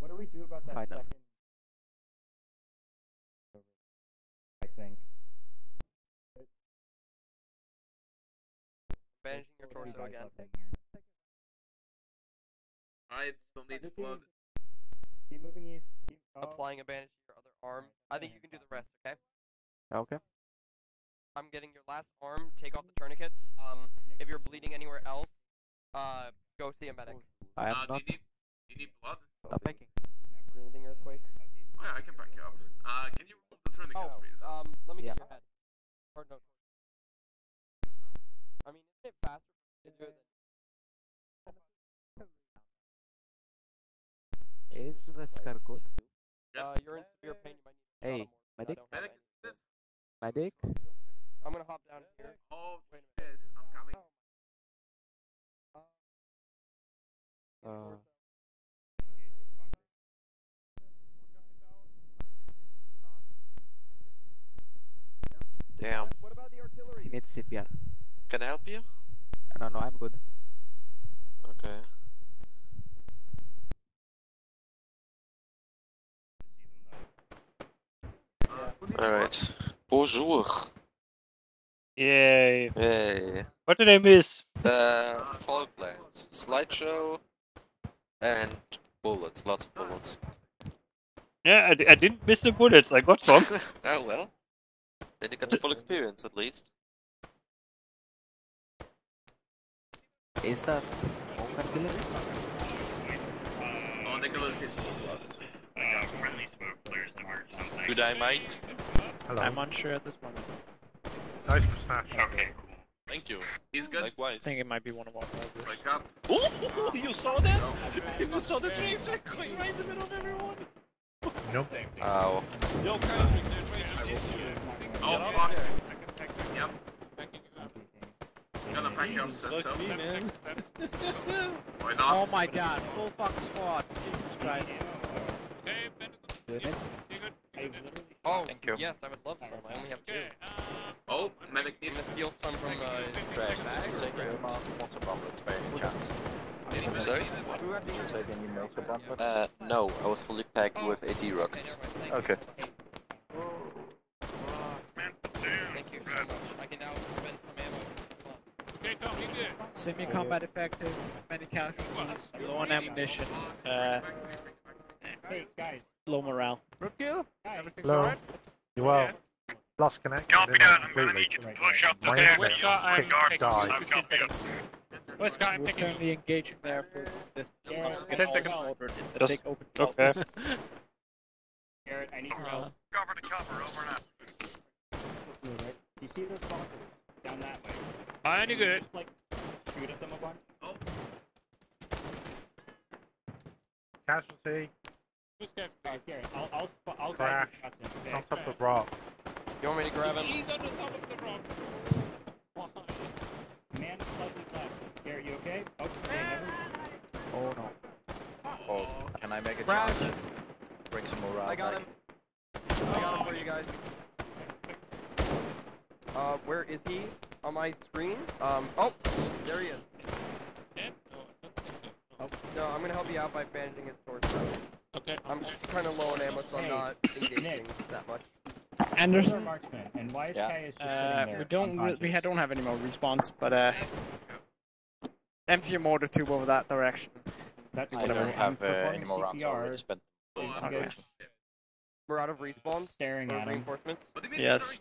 What do we do about that second... I think. Bandaging your torso again. I still need blood. Keep moving east. Keep applying a bandage to your other arm. I think you can do the rest, okay? Okay. I'm getting your last arm. Take off the tourniquets. If you're bleeding anywhere else, go see a medic. I am not. Do you need blood? Stop packing. Anything earthquakes? Oh yeah, I can back you up. Can you roll the tourniquets, please? Let me get your head. Or no. I mean, isn't it faster to do it than... Is Veskar good? Yep. You're in severe pain, you might need a lot more. Medic? Medic is this? Medic? I'm gonna hop down here. Oh, wait a minute. I'm coming. Damn. What about the artillery? He needs CPR. Can I help you? No, no, I'm good. Okay. Alright. Bonjour. Yay. Yay. What did I miss? Falklands. Slideshow and bullets. Lots of bullets. Yeah, I didn't miss the bullets. I got some. Oh well. Then you got the full experience at least. Is that smoke artillery? Oh, Nicholas is full blood. I got friendly smoke players that were something. Good, I might. Hello. I'm unsure at this moment. Nice mustache. Okay, cool. Thank you. He's good. Likewise. I think it might be one of our players. Wake up. Ooh, you saw that? No. You saw the trains are going right in the middle of everyone. Nope. Ow. Yo, Patrick, they're trains are into you. Oh, fuck. Yep. Gonna pack up, man. Why not? Oh my god, full fucking squad. Jesus Christ. Okay, Ben. You're good. Oh, thank you. Yes, I would love some. I only have two. Oh, medic needs to steal some from Greg. Take your water bomblet by any chance. I'm sorry? Take any water bomblet? No, I was fully packed with AT rockets. Okay. Thank you so much. I can now spend some ammo. Semi-combat effective, many casualties, low on ammunition, hey, guys. Low morale. Roadkill? Everything's alright? You are. Lost connect. Copy that, I'm gonna need you to push up to there. Westcott, I'm picking. We're currently engaging there for this. Yeah. 10 seconds. The big open top. Okay. Garrett, I need your help. Cover to cover, over and out. Do you see those boxes? Down that way. I need good. Like, shoot at them a bunch. Oh. Casualty. Who's good? Here, I'll grab him. He's on top of the rock. You want me to grab him? He's on the top of the rock. Why? Man, slightly left. Here, you okay? Okay. Oh no. Oh. Can I make a charge? Bring some more rock. I got him. I got him for you guys. Where is he? On my screen? Oh! There he is. Oh, no, I'm gonna help you out by bandaging his torso. Okay. I'm kinda low on ammo, so I'm not engaging that much. Anderson? And YSK is just sitting there. We don't have any more respawns, but empty your mortar tube over that direction. That's I don't have any more rounds already spent. Okay. We're out of respawns. Staring at reinforcements. Yes.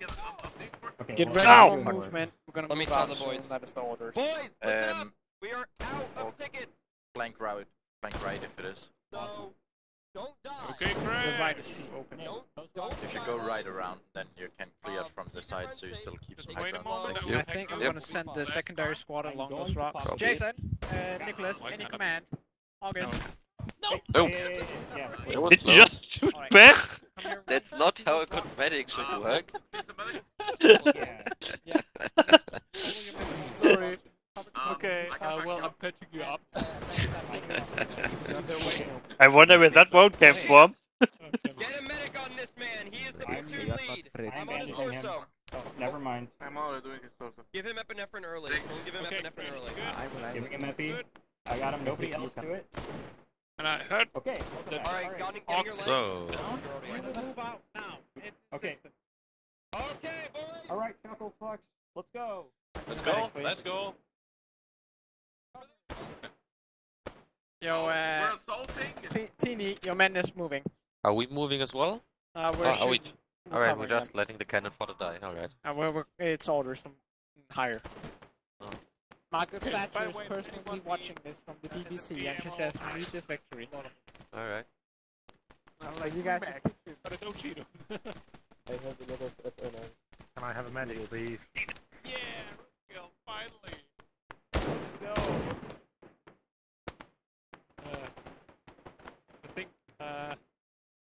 Okay, get ready for movement. We're gonna let me tell the boys. That is the orders. Boys, listen up. We are out of tickets. Flank right if it is. No, don't die. Okay, Greg. The right is open. Don't you should go right around, then you can clear from the side, so you still keep smack on. Thank you. I think I'm gonna send the secondary squad along those rocks. Copy. Jason, Nicholas, any command? August. No. Nope. Yeah. Did you just shoot back? That's not how a good medic should work. Yeah. Sorry. Okay, well, I'm patching you up. I wonder where that vote came from. Get a medic on this man, he is the pursuit lead. I'm on his torso. Oh, never mind. I'm already doing his torso. Give him epinephrine early. Someone give him epinephrine early. I'm giving him epi. I got him, nobody else do it. And I heard. Okay. Alright, got him. So. Let's move out now. Okay. Okay, boys. Alright, Chuckle Fox. Let's go. Let's go. Let's go. Yo, we're assaulting. Team your man is moving. Are we moving as well? Alright, we're just letting the cannon fodder die, alright. It's orders from higher. Oh. Margaret Thatcher is personally watching this from the BBC and she says, we need this victory. Alright. I'm like, you guys. But it's no cheater. I have a lot of FNL. Can I have a medic, please? Yeah, Roadkill, finally! No! I think,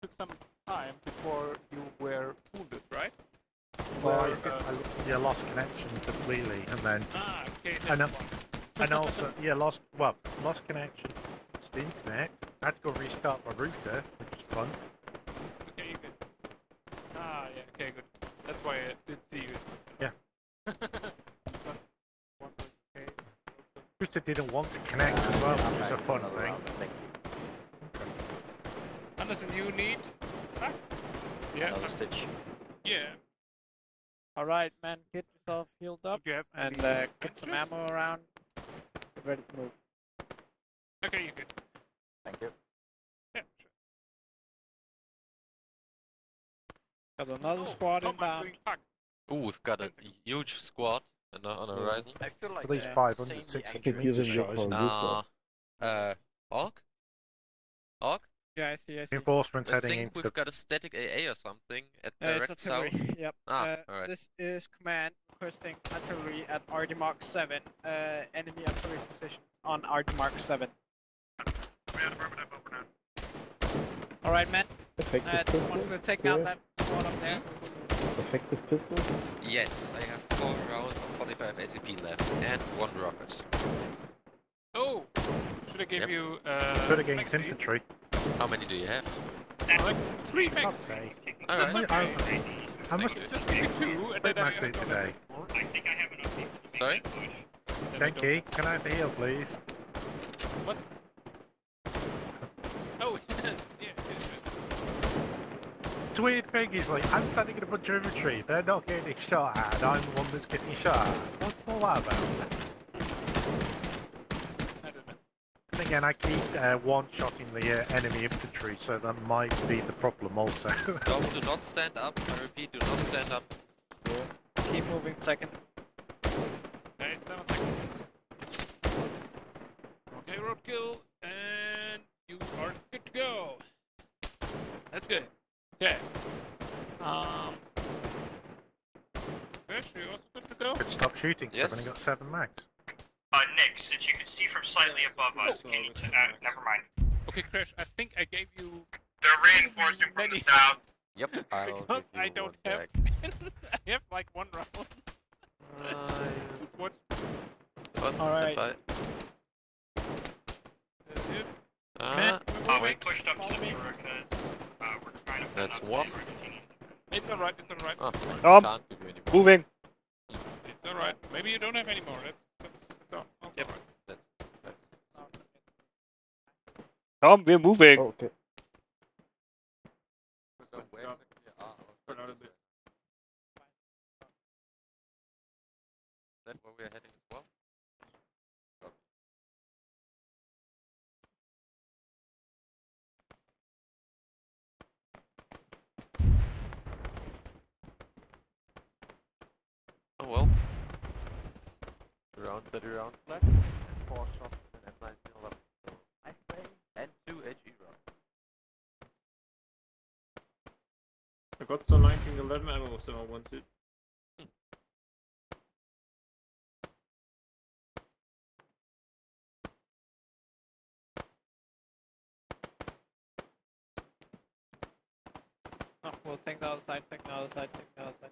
took some time before you were wounded, right? Well, yeah, lost connection completely, and then... Ah, okay, and also, yeah, lost connection to the internet. I had to go restart my router, which is fun. Okay, you good. Ah, yeah, okay, good. That's why I didn't see you. Yeah. Rooster didn't want to connect as well, which is a fun thing. Thank you. Okay. Anderson, you need... Back? Yeah. Stitch. Yeah. Alright, man, get yourself healed up and get some ammo around. Get ready to move. Okay, you're good. Thank you. Yeah, sure. Got another squad inbound. Ooh, we've got a huge squad on the horizon. I feel like at least 560. Keep using your phone. Orc? Orc? Yeah, I see, Reinforcements heading into... I think we've got a static AA or something at direct south. Yep. Alright. This is command requesting artillery at RD Mark 7. Enemy artillery positions on RD Mark 7. Alright, man. Effective pistol? Want to take out that one up there. Effective pistol? Yes, I have 4 rounds of 45 SCP left and 1 rocket. Oh! Should I give you... should have gained infantry. How many do you have? Like 3 magazines. Alright. Okay. I must just give 2 and then I have today. I think I have enough people to... Sorry? Thank you. Can I have a heal, please? What? Oh, yeah. It's a weird thing, is like, I'm standing in a bunch of infantry, they're not getting shot at, and I'm the one that's getting shot at. What's all that about? Again, I keep one-shotting the enemy infantry, so that might be the problem also. Do not stand up, I repeat, do not stand up. Yeah. Keep moving, second. Okay, 7 seconds. Okay, roadkill, and you are good to go. That's good. Okay. Fish, you also good to go? Could stop shooting, yes. I've only got 7 mags. Nick, since you can see from slightly above us, can you... never mind. Okay, Crash, I think I gave you... They're reinforcing from the south. Yep, because I don't have... I have like 1 round. Just watch. Alright. We pushed up to the mirror because we're trying to... That's one. It's alright, it's alright. Oh, can't give you any more. Moving. It's alright. Maybe you don't have any more. Okay. Yep. That's... Tom, we're moving. Oh, okay. So where exactly are we? Is that where we are heading as well? Oh well. Round 30 rounds left, and 4 shots with an M19 left. I say, and 2 HE rounds. I got some 1911 ammo, so I want it. Oh, well, take the other side, take the other side, take the other side.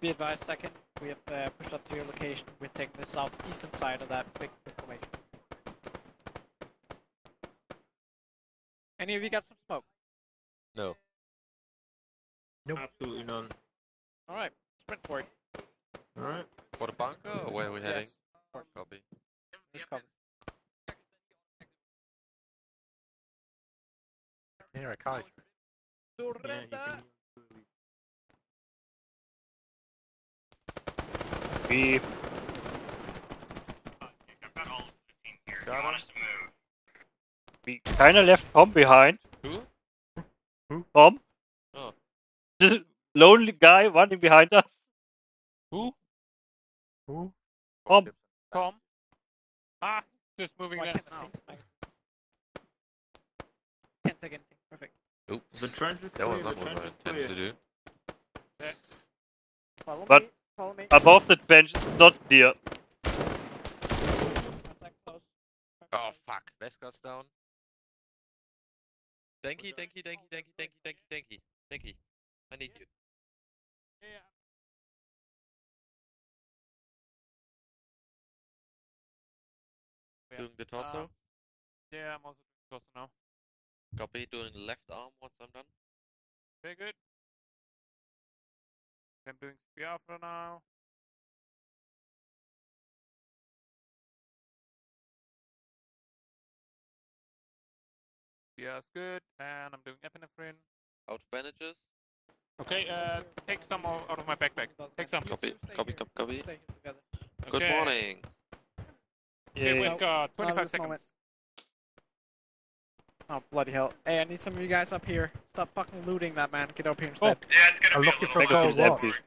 Be advised, second, we have pushed up to your location. We're taking the southeastern side of that big formation. Any of you got some smoke? No. Nope. Absolutely none. Alright, sprint for it. Alright. For the bunker, or where are we heading? Yes. Copy. Copy. Here, I can't. Surrender! Yeah, B. I've got all of the team here. Do you want us to move? We kinda left Pom behind. Who? Who? Pom. Oh. This lonely guy running behind us. Who? Who? Pom. Pom. Ah, just moving there. Oh, 10 seconds. Perfect. Oops. The trench is clear. That was not what I intended to do. Yeah. Follow me. Follow me. Above the trench, not dear. Oh fuck. Veskar's down. Thank you. I need you. Yeah. Doing the torso? Yeah, I'm also doing the torso now. Copy, doing left arm once I'm done. Very good. I'm doing spear for now. Spear's good, and I'm doing epinephrine. Out bandages. Okay, take some out of my backpack. Take some. Copy. Good morning. Yeah. Okay, Veskar, 25 seconds. Moment. Oh, bloody hell. Hey, I need some of you guys up here. Stop fucking looting that man. Get up here instead. Oh. Yeah, it's gonna be a little bit.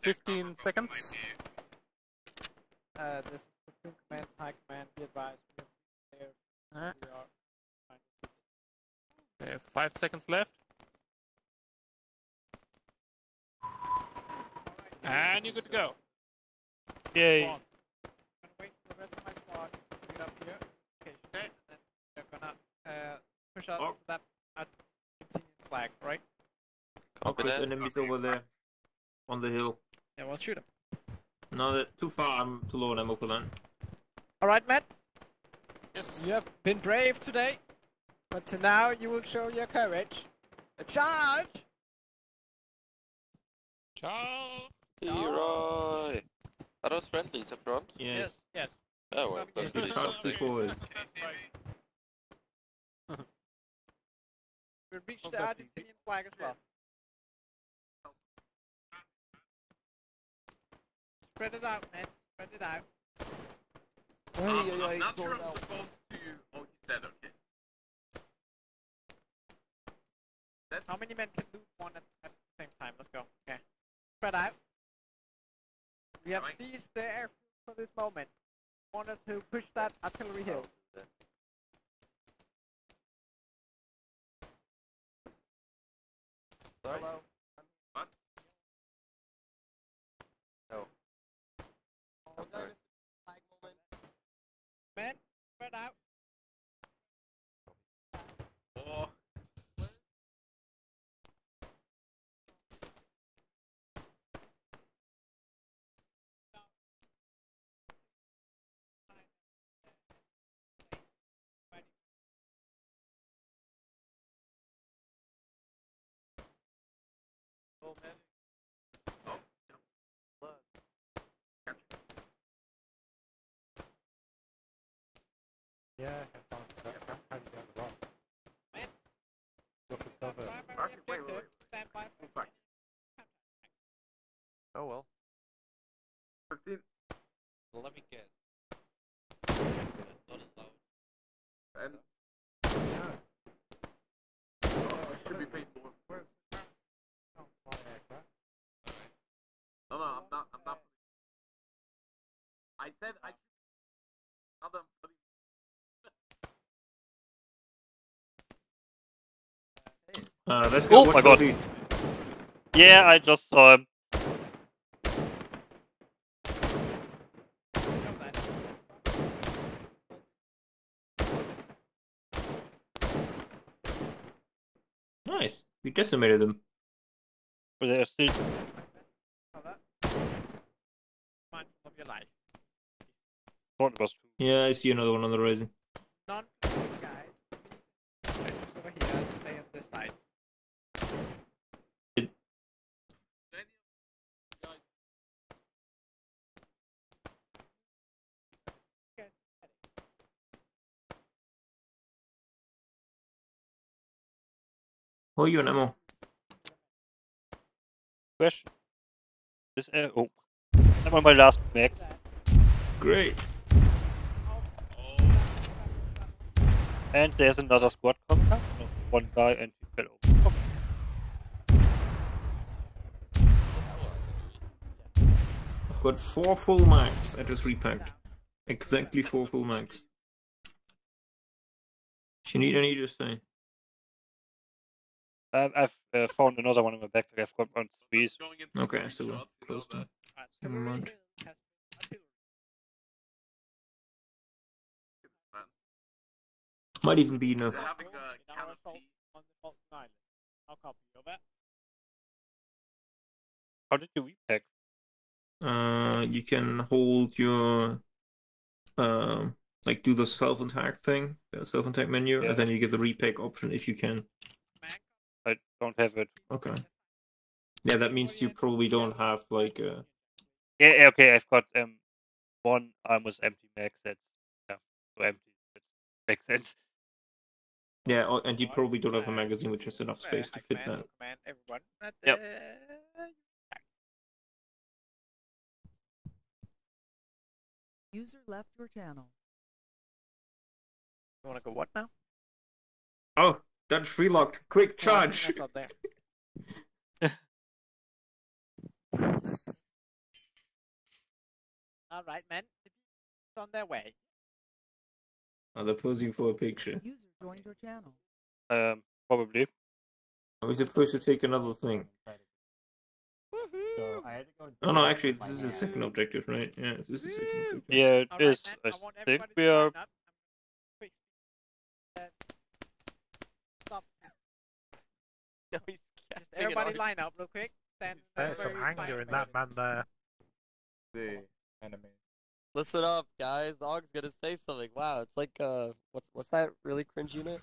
15 seconds. This is platoon command, high command, be advised. There we are. Okay, 5 seconds left. And you're good to go. Yay. I'm gonna wait for the rest of my squad to get up here. Okay, and then they're gonna, push out to that Argentinian flag, right? Okay, there's enemies over there on the hill. Yeah, we'll shoot them. No, they're too far. I'm too low on ammo for that. Alright, Matt. Yes. You have been brave today, but to now you will show your courage. A charge! Charge! Leroy! Are those friendlies up front? Yes. Yes. Oh, well, that's really something. We reached the Argentinian flag as well. Spread it out, man. Spread it out. I'm not sure I'm supposed to. Oh, you said okay. That's... How many men can loot one at the same time? Let's go. Okay. Spread out. We have seized the airfield for this moment. We wanted to push that artillery hill. Sorry? Hello? What? No. Okay. Men, spread out. Oh. Yeah, I found it. Look at cover. Wait. Oh well. 13. Let me guess. And yeah. It should be paid for. No, I'm not. I said I other let's go. Oh my god. These? Yeah, I just saw him. Nice. We decimated them. But they are still... Yeah, I see another one on the horizon. Non guys, please over here and stay on this side. Who are you on ammo? Question. This oh. I'm on my last max. Great. And there's another squad coming up. One guy and he fell over. Okay. I've got 4 full mags. I just repacked. Exactly 4 full mags. If you need any, just say. I've found another one in my backpack. I've got one squeeze. Okay, so close to. Never mind. Might even be enough. How did you repack? You can hold your like do the self-attack thing, the self-attack menu, yeah. And then you get the repack option if you can. I don't have it. Okay. Yeah, that means you probably don't have like a... Yeah, okay, I've got one almost empty max, that's so empty, that makes sense. Yeah, and you probably don't have a magazine which has enough space to fit that. Yep. User left your channel. You want to go what now? Oh, that's relocked. Quick charge. That's up there. All right, man. It's on their way. Are they posing for a picture? User joined your channel. Probably. Are we supposed to take another thing? So I had to go oh no, actually, this is the second objective, right? Yeah, this is the second objective. Yeah, it right, is. Man, I think we are. Stop. Just everybody line up real quick. There's some anger in that man there. The enemy. Listen up, guys. Og's gonna say something. Wow, it's like what's that really cringe unit?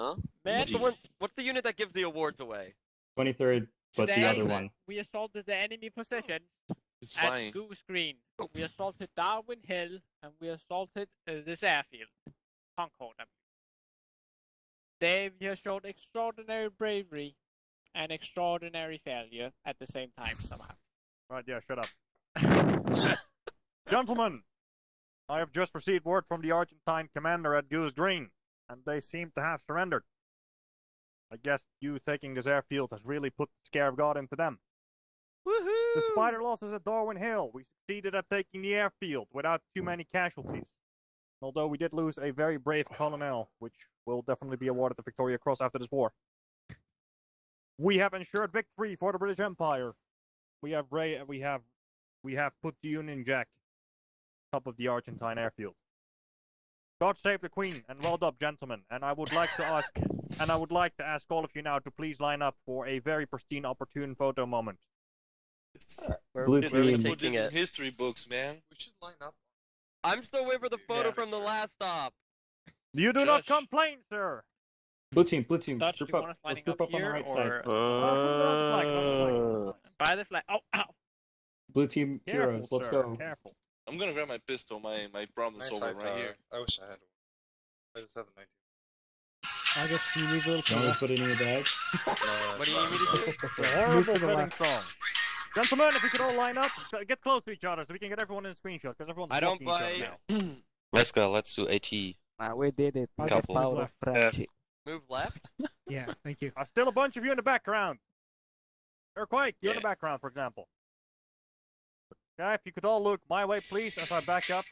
Huh? Man, what's the unit that gives the awards away? 23rd. But today, the other one. We assaulted the enemy position at Goose Green. We assaulted Darwin Hill, and we assaulted this airfield, Concord. They have showed extraordinary bravery and extraordinary failure at the same time somehow. Right, yeah, shut up. Gentlemen, I have just received word from the Argentine commander at Goose Green, and they seem to have surrendered. I guess you taking this airfield has really put the scare of God into them. Woohoo! Despite our losses at Darwin Hill, we succeeded at taking the airfield without too many casualties. Although we did lose a very brave colonel, which will definitely be awarded the Victoria Cross after this war. We have ensured victory for the British Empire. We have put the Union Jack on top of the Argentine airfield. God save the Queen, and well done, gentlemen. And I would like to ask. And I would like to ask all of you now to please line up for a very pristine, opportune photo moment. We're taking it. History books, man. We should line up. I'm still waiting for the photo from the last stop. You do not complain, sir. Blue team, Dutch, do you want us lining up here, on the right side. By the flag. Oh, ow. Blue team careful, heroes, let's go. Careful. I'm gonna grab my pistol. My problem solver right here. I wish I had one. I just have a 19. I guess you need a little Don't we put it in your bag? No, what do you need me to do? It's a horrible fitting song. Gentlemen, if we could all line up, get close to each other so we can get everyone in a screenshot. Because everyone's blocking each other now. Let's go, let's do AT. We did it. Couple. Move left? Yeah, thank you. Still a bunch of you in the background. Earthquake, you're in the background, for example. Okay, if you could all look my way, please, as I back up.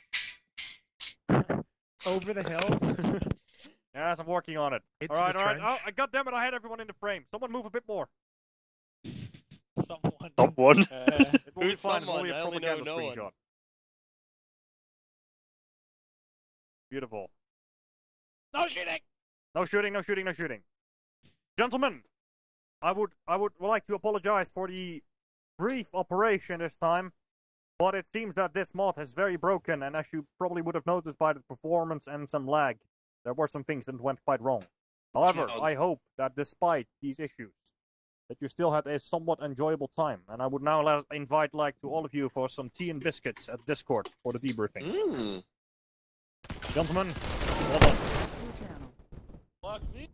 Over the hill. Yes, I'm working on it. All right. Oh, goddammit, I had everyone in the frame. Someone move a bit more. Someone? It will be fine. Someone? I only know no one. Beautiful. No shooting. Gentlemen, I would like to apologize for the brief operation this time. But it seems that this mod is very broken, and as you probably would have noticed by the performance and some lag, there were some things that went quite wrong. However, I hope that despite these issues, that you still had a somewhat enjoyable time. And I would now invite to all of you for some tea and biscuits at Discord for the debriefing. Gentlemen, well done. Fuck me.